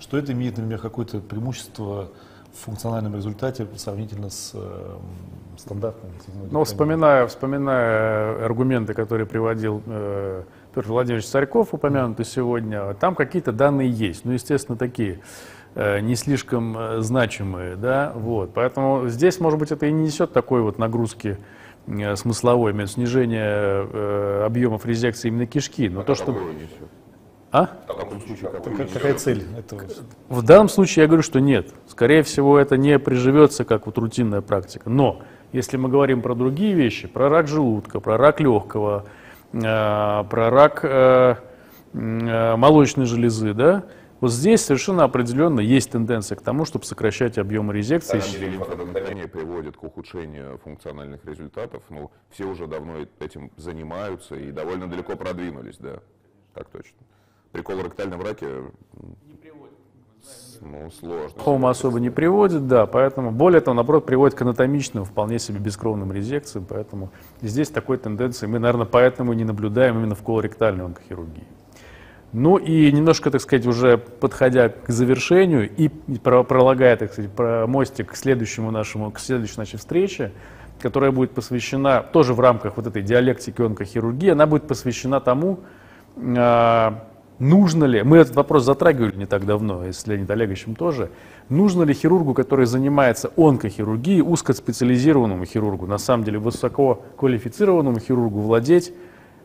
что это имеет, например, какое-то преимущество в функциональном результате сравнительно с стандартными сигмовидными? Ну, вспоминая аргументы, которые приводил Петр Владимирович Царьков, упомянутый сегодня, там какие-то данные есть, но, естественно, такие не слишком значимые, да, вот. Поэтому здесь, может быть, это и не несет такой вот нагрузки смысловой, снижение объемов резекции именно кишки, но то, что... Какая цель этого? В данном случае я говорю, что нет. Скорее всего, это не приживется как вот рутинная практика. Но если мы говорим про другие вещи, про рак желудка, про рак легкого, про рак молочной железы, да, вот здесь совершенно определенно есть тенденция к тому, чтобы сокращать объем резекции. Лимфоденктомия приводит к ухудшению функциональных результатов, но все уже давно этим занимаются и довольно далеко продвинулись, да, так точно. При колоректальном раке сложно. Хома особо не приводит, да, поэтому, более того, наоборот, приводит к анатомичным, вполне себе бескровным резекциям, поэтому здесь такой тенденции мы, наверное, поэтому не наблюдаем именно в колоректальной онкохирургии. Ну и немножко, так сказать, уже подходя к завершению и пролагая, так сказать, мостик к следующей нашей встрече, которая будет посвящена, тоже в рамках вот этой диалектики онкохирургии, она будет посвящена тому, нужно ли, мы этот вопрос затрагивали не так давно, и с Леонидом Олеговичем тоже, нужно ли хирургу, который занимается онкохирургией, узкоспециализированному хирургу, на самом деле высококвалифицированному хирургу, владеть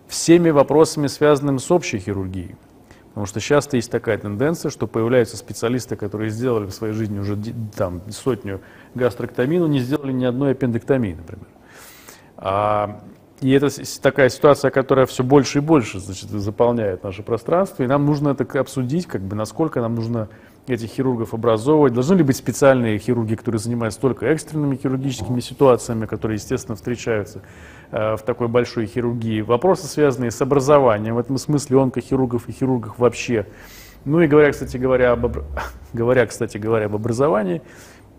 всеми вопросами, связанными с общей хирургией? Потому что сейчас есть такая тенденция, что появляются специалисты, которые сделали в своей жизни уже там, сотню гастроктомий, но не сделали ни одной аппендэктомии, например. И это такая ситуация, которая все больше и больше, значит, заполняет наше пространство, и нам нужно это обсудить, как бы, насколько нам нужно этих хирургов образовывать? Должны ли быть специальные хирурги, которые занимаются только экстренными хирургическими ситуациями, которые, естественно, встречаются в такой большой хирургии? Вопросы, связанные с образованием, в этом смысле онкохирургов и хирургов вообще. Ну и говоря, кстати говоря, об образовании,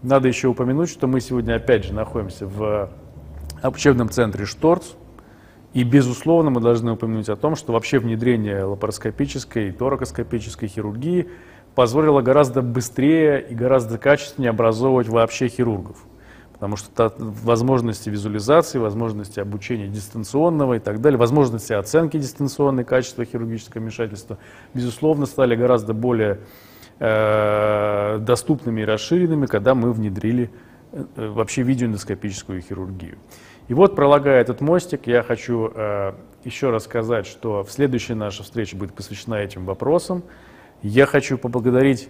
надо еще упомянуть, что мы сегодня опять же находимся в учебном центре «Шторц». И, безусловно, мы должны упомянуть о том, что вообще внедрение лапароскопической и торакоскопической хирургии позволило гораздо быстрее и гораздо качественнее образовывать вообще хирургов. Потому что возможности визуализации, возможности обучения дистанционного и так далее, возможности оценки дистанционной качества хирургического вмешательства, безусловно, стали гораздо более доступными и расширенными, когда мы внедрили вообще видеоэндоскопическую хирургию. И вот, пролагая этот мостик, я хочу еще раз сказать, что в следующей нашей встрече будет посвящена этим вопросам. Я хочу поблагодарить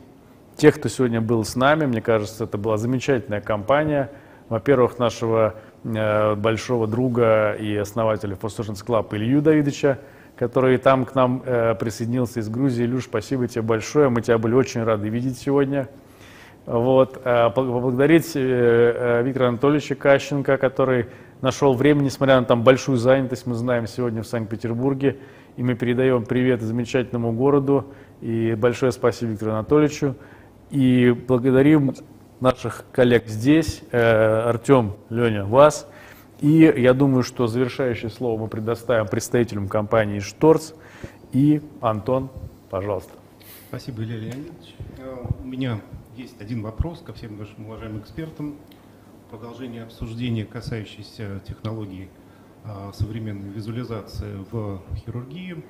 тех, кто сегодня был с нами. Мне кажется, это была замечательная компания. Во-первых, нашего большого друга и основателя 4SurgeonsClub Илью Давидовича, который там к нам присоединился из Грузии. Илюш, спасибо тебе большое. Мы тебя были очень рады видеть сегодня. Вот. Поблагодарить Виктора Анатольевича Кащенко, который нашел время, несмотря на там большую занятость, мы знаем, сегодня в Санкт-Петербурге. И мы передаем привет замечательному городу. И большое спасибо Виктору Анатольевичу. И благодарим наших коллег здесь, Артем, Леня, вас. И я думаю, что завершающее слово мы предоставим представителям компании «Шторц». И Антон, пожалуйста. Спасибо, Илья Леонидович. У меня есть один вопрос ко всем нашим уважаемым экспертам. Продолжение обсуждения, касающейся технологий современной визуализации в хирургии.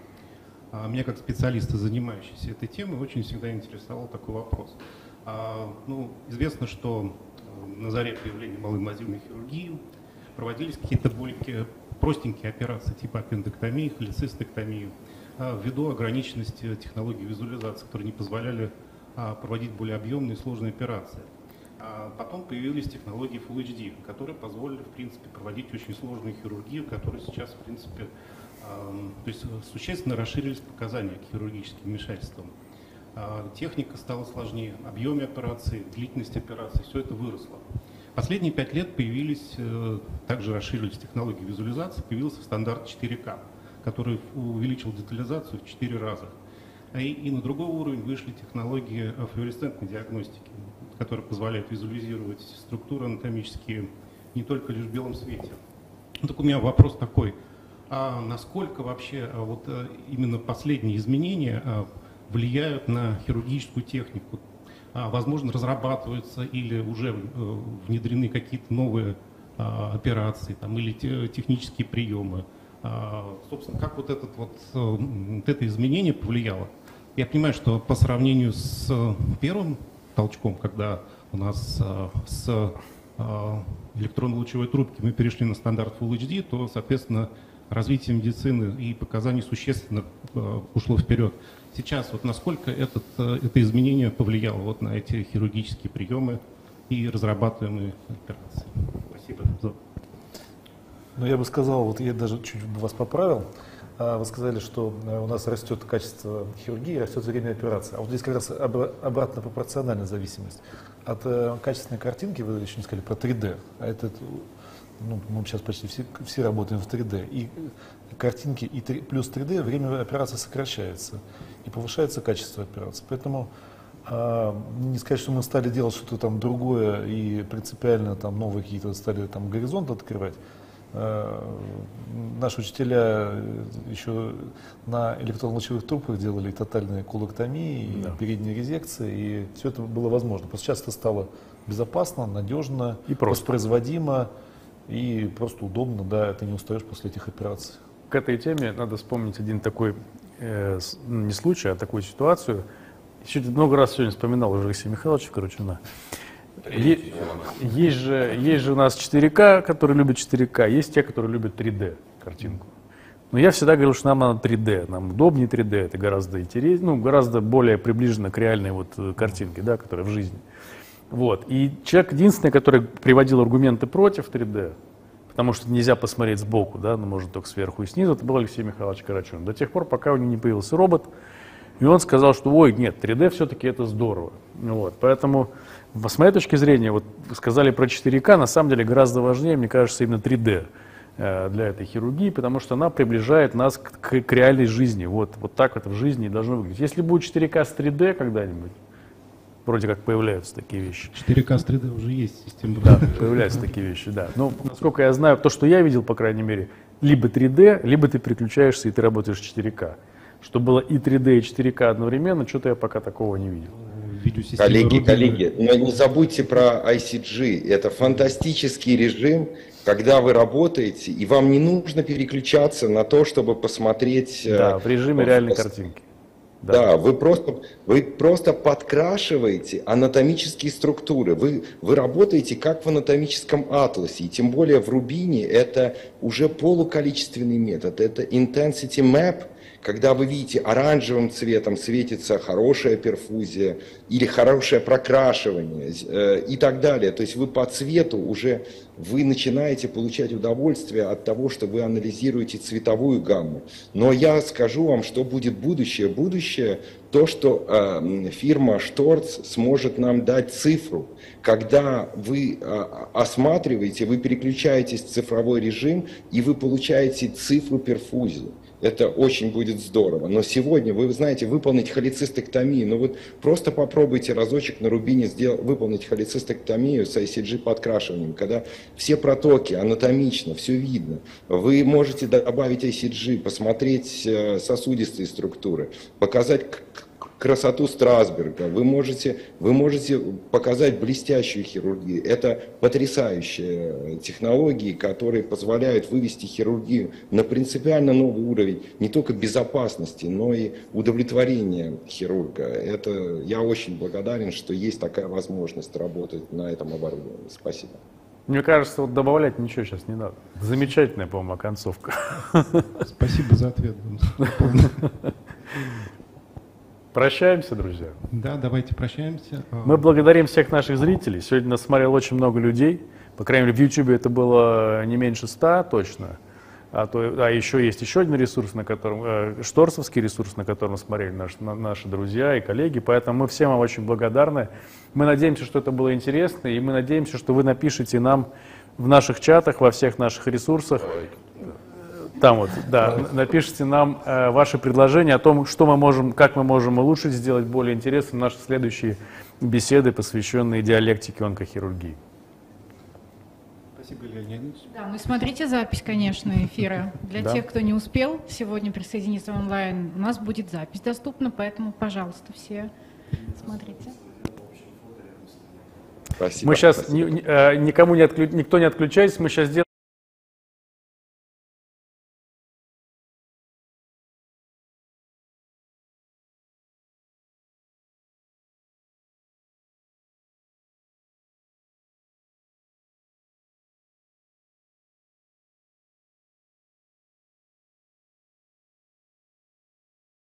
Меня, как специалиста, занимающегося этой темой, очень всегда интересовал такой вопрос. Ну, известно, что на заре появления малоинвазивной хирургии проводились какие-то простенькие операции типа аппендэктомии, холецистектомии, ввиду ограниченности технологий визуализации, которые не позволяли проводить более объемные и сложные операции. Потом появились технологии Full HD, которые позволили, в принципе, проводить очень сложные хирургии, которые сейчас, в принципе, то есть существенно расширились показания к хирургическим вмешательствам. Техника стала сложнее, объем операции, длительность операции, все это выросло. Последние 5 лет появились, также расширились технологии визуализации, появился стандарт 4К, который увеличил детализацию в 4 раза. И на другой уровень вышли технологии флуоресцентной диагностики, которые позволяют визуализировать структуры анатомические не только лишь в белом свете. Так у меня вопрос такой, а насколько вообще вот именно последние изменения влияют на хирургическую технику? Возможно, разрабатываются или уже внедрены какие-то новые операции там, или технические приемы? Собственно, как это изменение повлияло? Я понимаю, что по сравнению с первым толчком, когда у нас с электронно-лучевой трубки мы перешли на стандарт Full HD, то, соответственно, развитие медицины и показаний существенно ушло вперед. Сейчас вот насколько это изменение повлияло вот на эти хирургические приемы и разрабатываемые операции? Спасибо. Ну, я бы сказал, вот я даже чуть вас поправил. Вы сказали, что у нас растет качество хирургии, растет время операции. А вот здесь как раз обратно пропорциональная зависимость. От качественной картинки, вы еще не сказали про 3D, а это, ну, мы сейчас почти все работаем в 3D. И картинки и плюс 3D время операции сокращается и повышается качество операции. Поэтому не сказать, что мы стали делать что-то там другое и принципиально там новые какие-то стали там горизонты открывать. Наши учителя еще на электронно-лучевых трубках делали тотальные колоктомии, да, передние резекции, и все это было возможно. Просто сейчас это стало безопасно, надежно, и просто воспроизводимо, и просто удобно, да, ты не устаешь после этих операций. К этой теме надо вспомнить один такой, не случай, а такую ситуацию. Еще много раз сегодня вспоминал уже Алексея Михайловича Карачуна. Есть же у нас 4К, которые любят 4К, есть те, которые любят 3D картинку. Но я всегда говорил, что нам надо 3D, нам удобнее 3D, это гораздо интереснее, ну, гораздо более приближено к реальной вот картинке, да, которая в жизни. Вот. И человек единственный, который приводил аргументы против 3D, потому что нельзя посмотреть сбоку, да, но можно только сверху и снизу, это был Алексей Михайлович Карачун. До тех пор, пока у него не появился робот, И он сказал, что ой, нет, 3D все-таки это здорово. Вот, поэтому, с моей точки зрения, вот сказали про 4К, на самом деле гораздо важнее, мне кажется, именно 3D для этой хирургии, потому что она приближает нас к реальной жизни. Вот так это в жизни и должно выглядеть. Если будет 4К с 3D когда-нибудь, вроде как появляются такие вещи. 4К с 3D уже есть система. Да, появляются такие вещи, да. Но, насколько я знаю, то, что я видел, по крайней мере, либо 3D, либо ты переключаешься и ты работаешь 4К. Что было и 3D, и 4К одновременно, что-то я пока такого не видел. Коллеги, но не забудьте про ICG. Это фантастический режим, когда вы работаете, и вам не нужно переключаться на то, чтобы посмотреть... Да, в режиме реальной картинки. Да, вы просто подкрашиваете анатомические структуры, вы работаете как в анатомическом атласе, и тем более в Рубине это уже полуколичественный метод, это intensity map, когда вы видите оранжевым цветом светится хорошая перфузия или хорошее прокрашивание и так далее, то есть вы по цвету уже вы начинаете получать удовольствие от того, что вы анализируете цветовую гамму. Но я скажу вам, что будет будущее. Будущее то, что фирма Шторц сможет нам дать цифру. Когда вы осматриваете, вы переключаетесь в цифровой режим, и вы получаете цифру перфузии. Это очень будет здорово. Но сегодня, вы знаете, выполнить холецистектомию, ну вот просто попробуйте разочек на Рубине выполнить холецистектомию с ICG подкрашиванием, когда все протоки анатомично, все видно. Вы можете добавить ICG, посмотреть сосудистые структуры, показать красоту Страсберга, вы можете показать блестящую хирургию. Это потрясающие технологии, которые позволяют вывести хирургию на принципиально новый уровень не только безопасности, но и удовлетворения хирурга. Это, я очень благодарен, что есть такая возможность работать на этом оборудовании. Спасибо. Мне кажется, вот добавлять ничего сейчас не надо. Замечательная, по-моему, оконцовка. Спасибо за ответ. Прощаемся, друзья. Да, давайте прощаемся. Мы благодарим всех наших зрителей. Сегодня нас смотрело очень много людей. По крайней мере, в YouTube это было не меньше 100 точно. А еще есть еще один ресурс, на котором шторцовский ресурс, на котором смотрели наши друзья и коллеги. Поэтому мы всем вам очень благодарны. Мы надеемся, что это было интересно, и мы надеемся, что вы напишите нам в наших чатах, во всех наших ресурсах. Там вот, да, напишите нам ваши предложения о том, что мы можем, как мы можем улучшить, сделать более интересными наши следующие беседы, посвященные диалектике онкохирургии. Спасибо, Илья Леонидович. Да, ну смотрите запись, конечно, эфира. Для тех, кто не успел сегодня присоединиться онлайн, у нас будет запись доступна, поэтому, пожалуйста, все смотрите. Спасибо. Мы сейчас никто не отключается, мы сейчас делаем...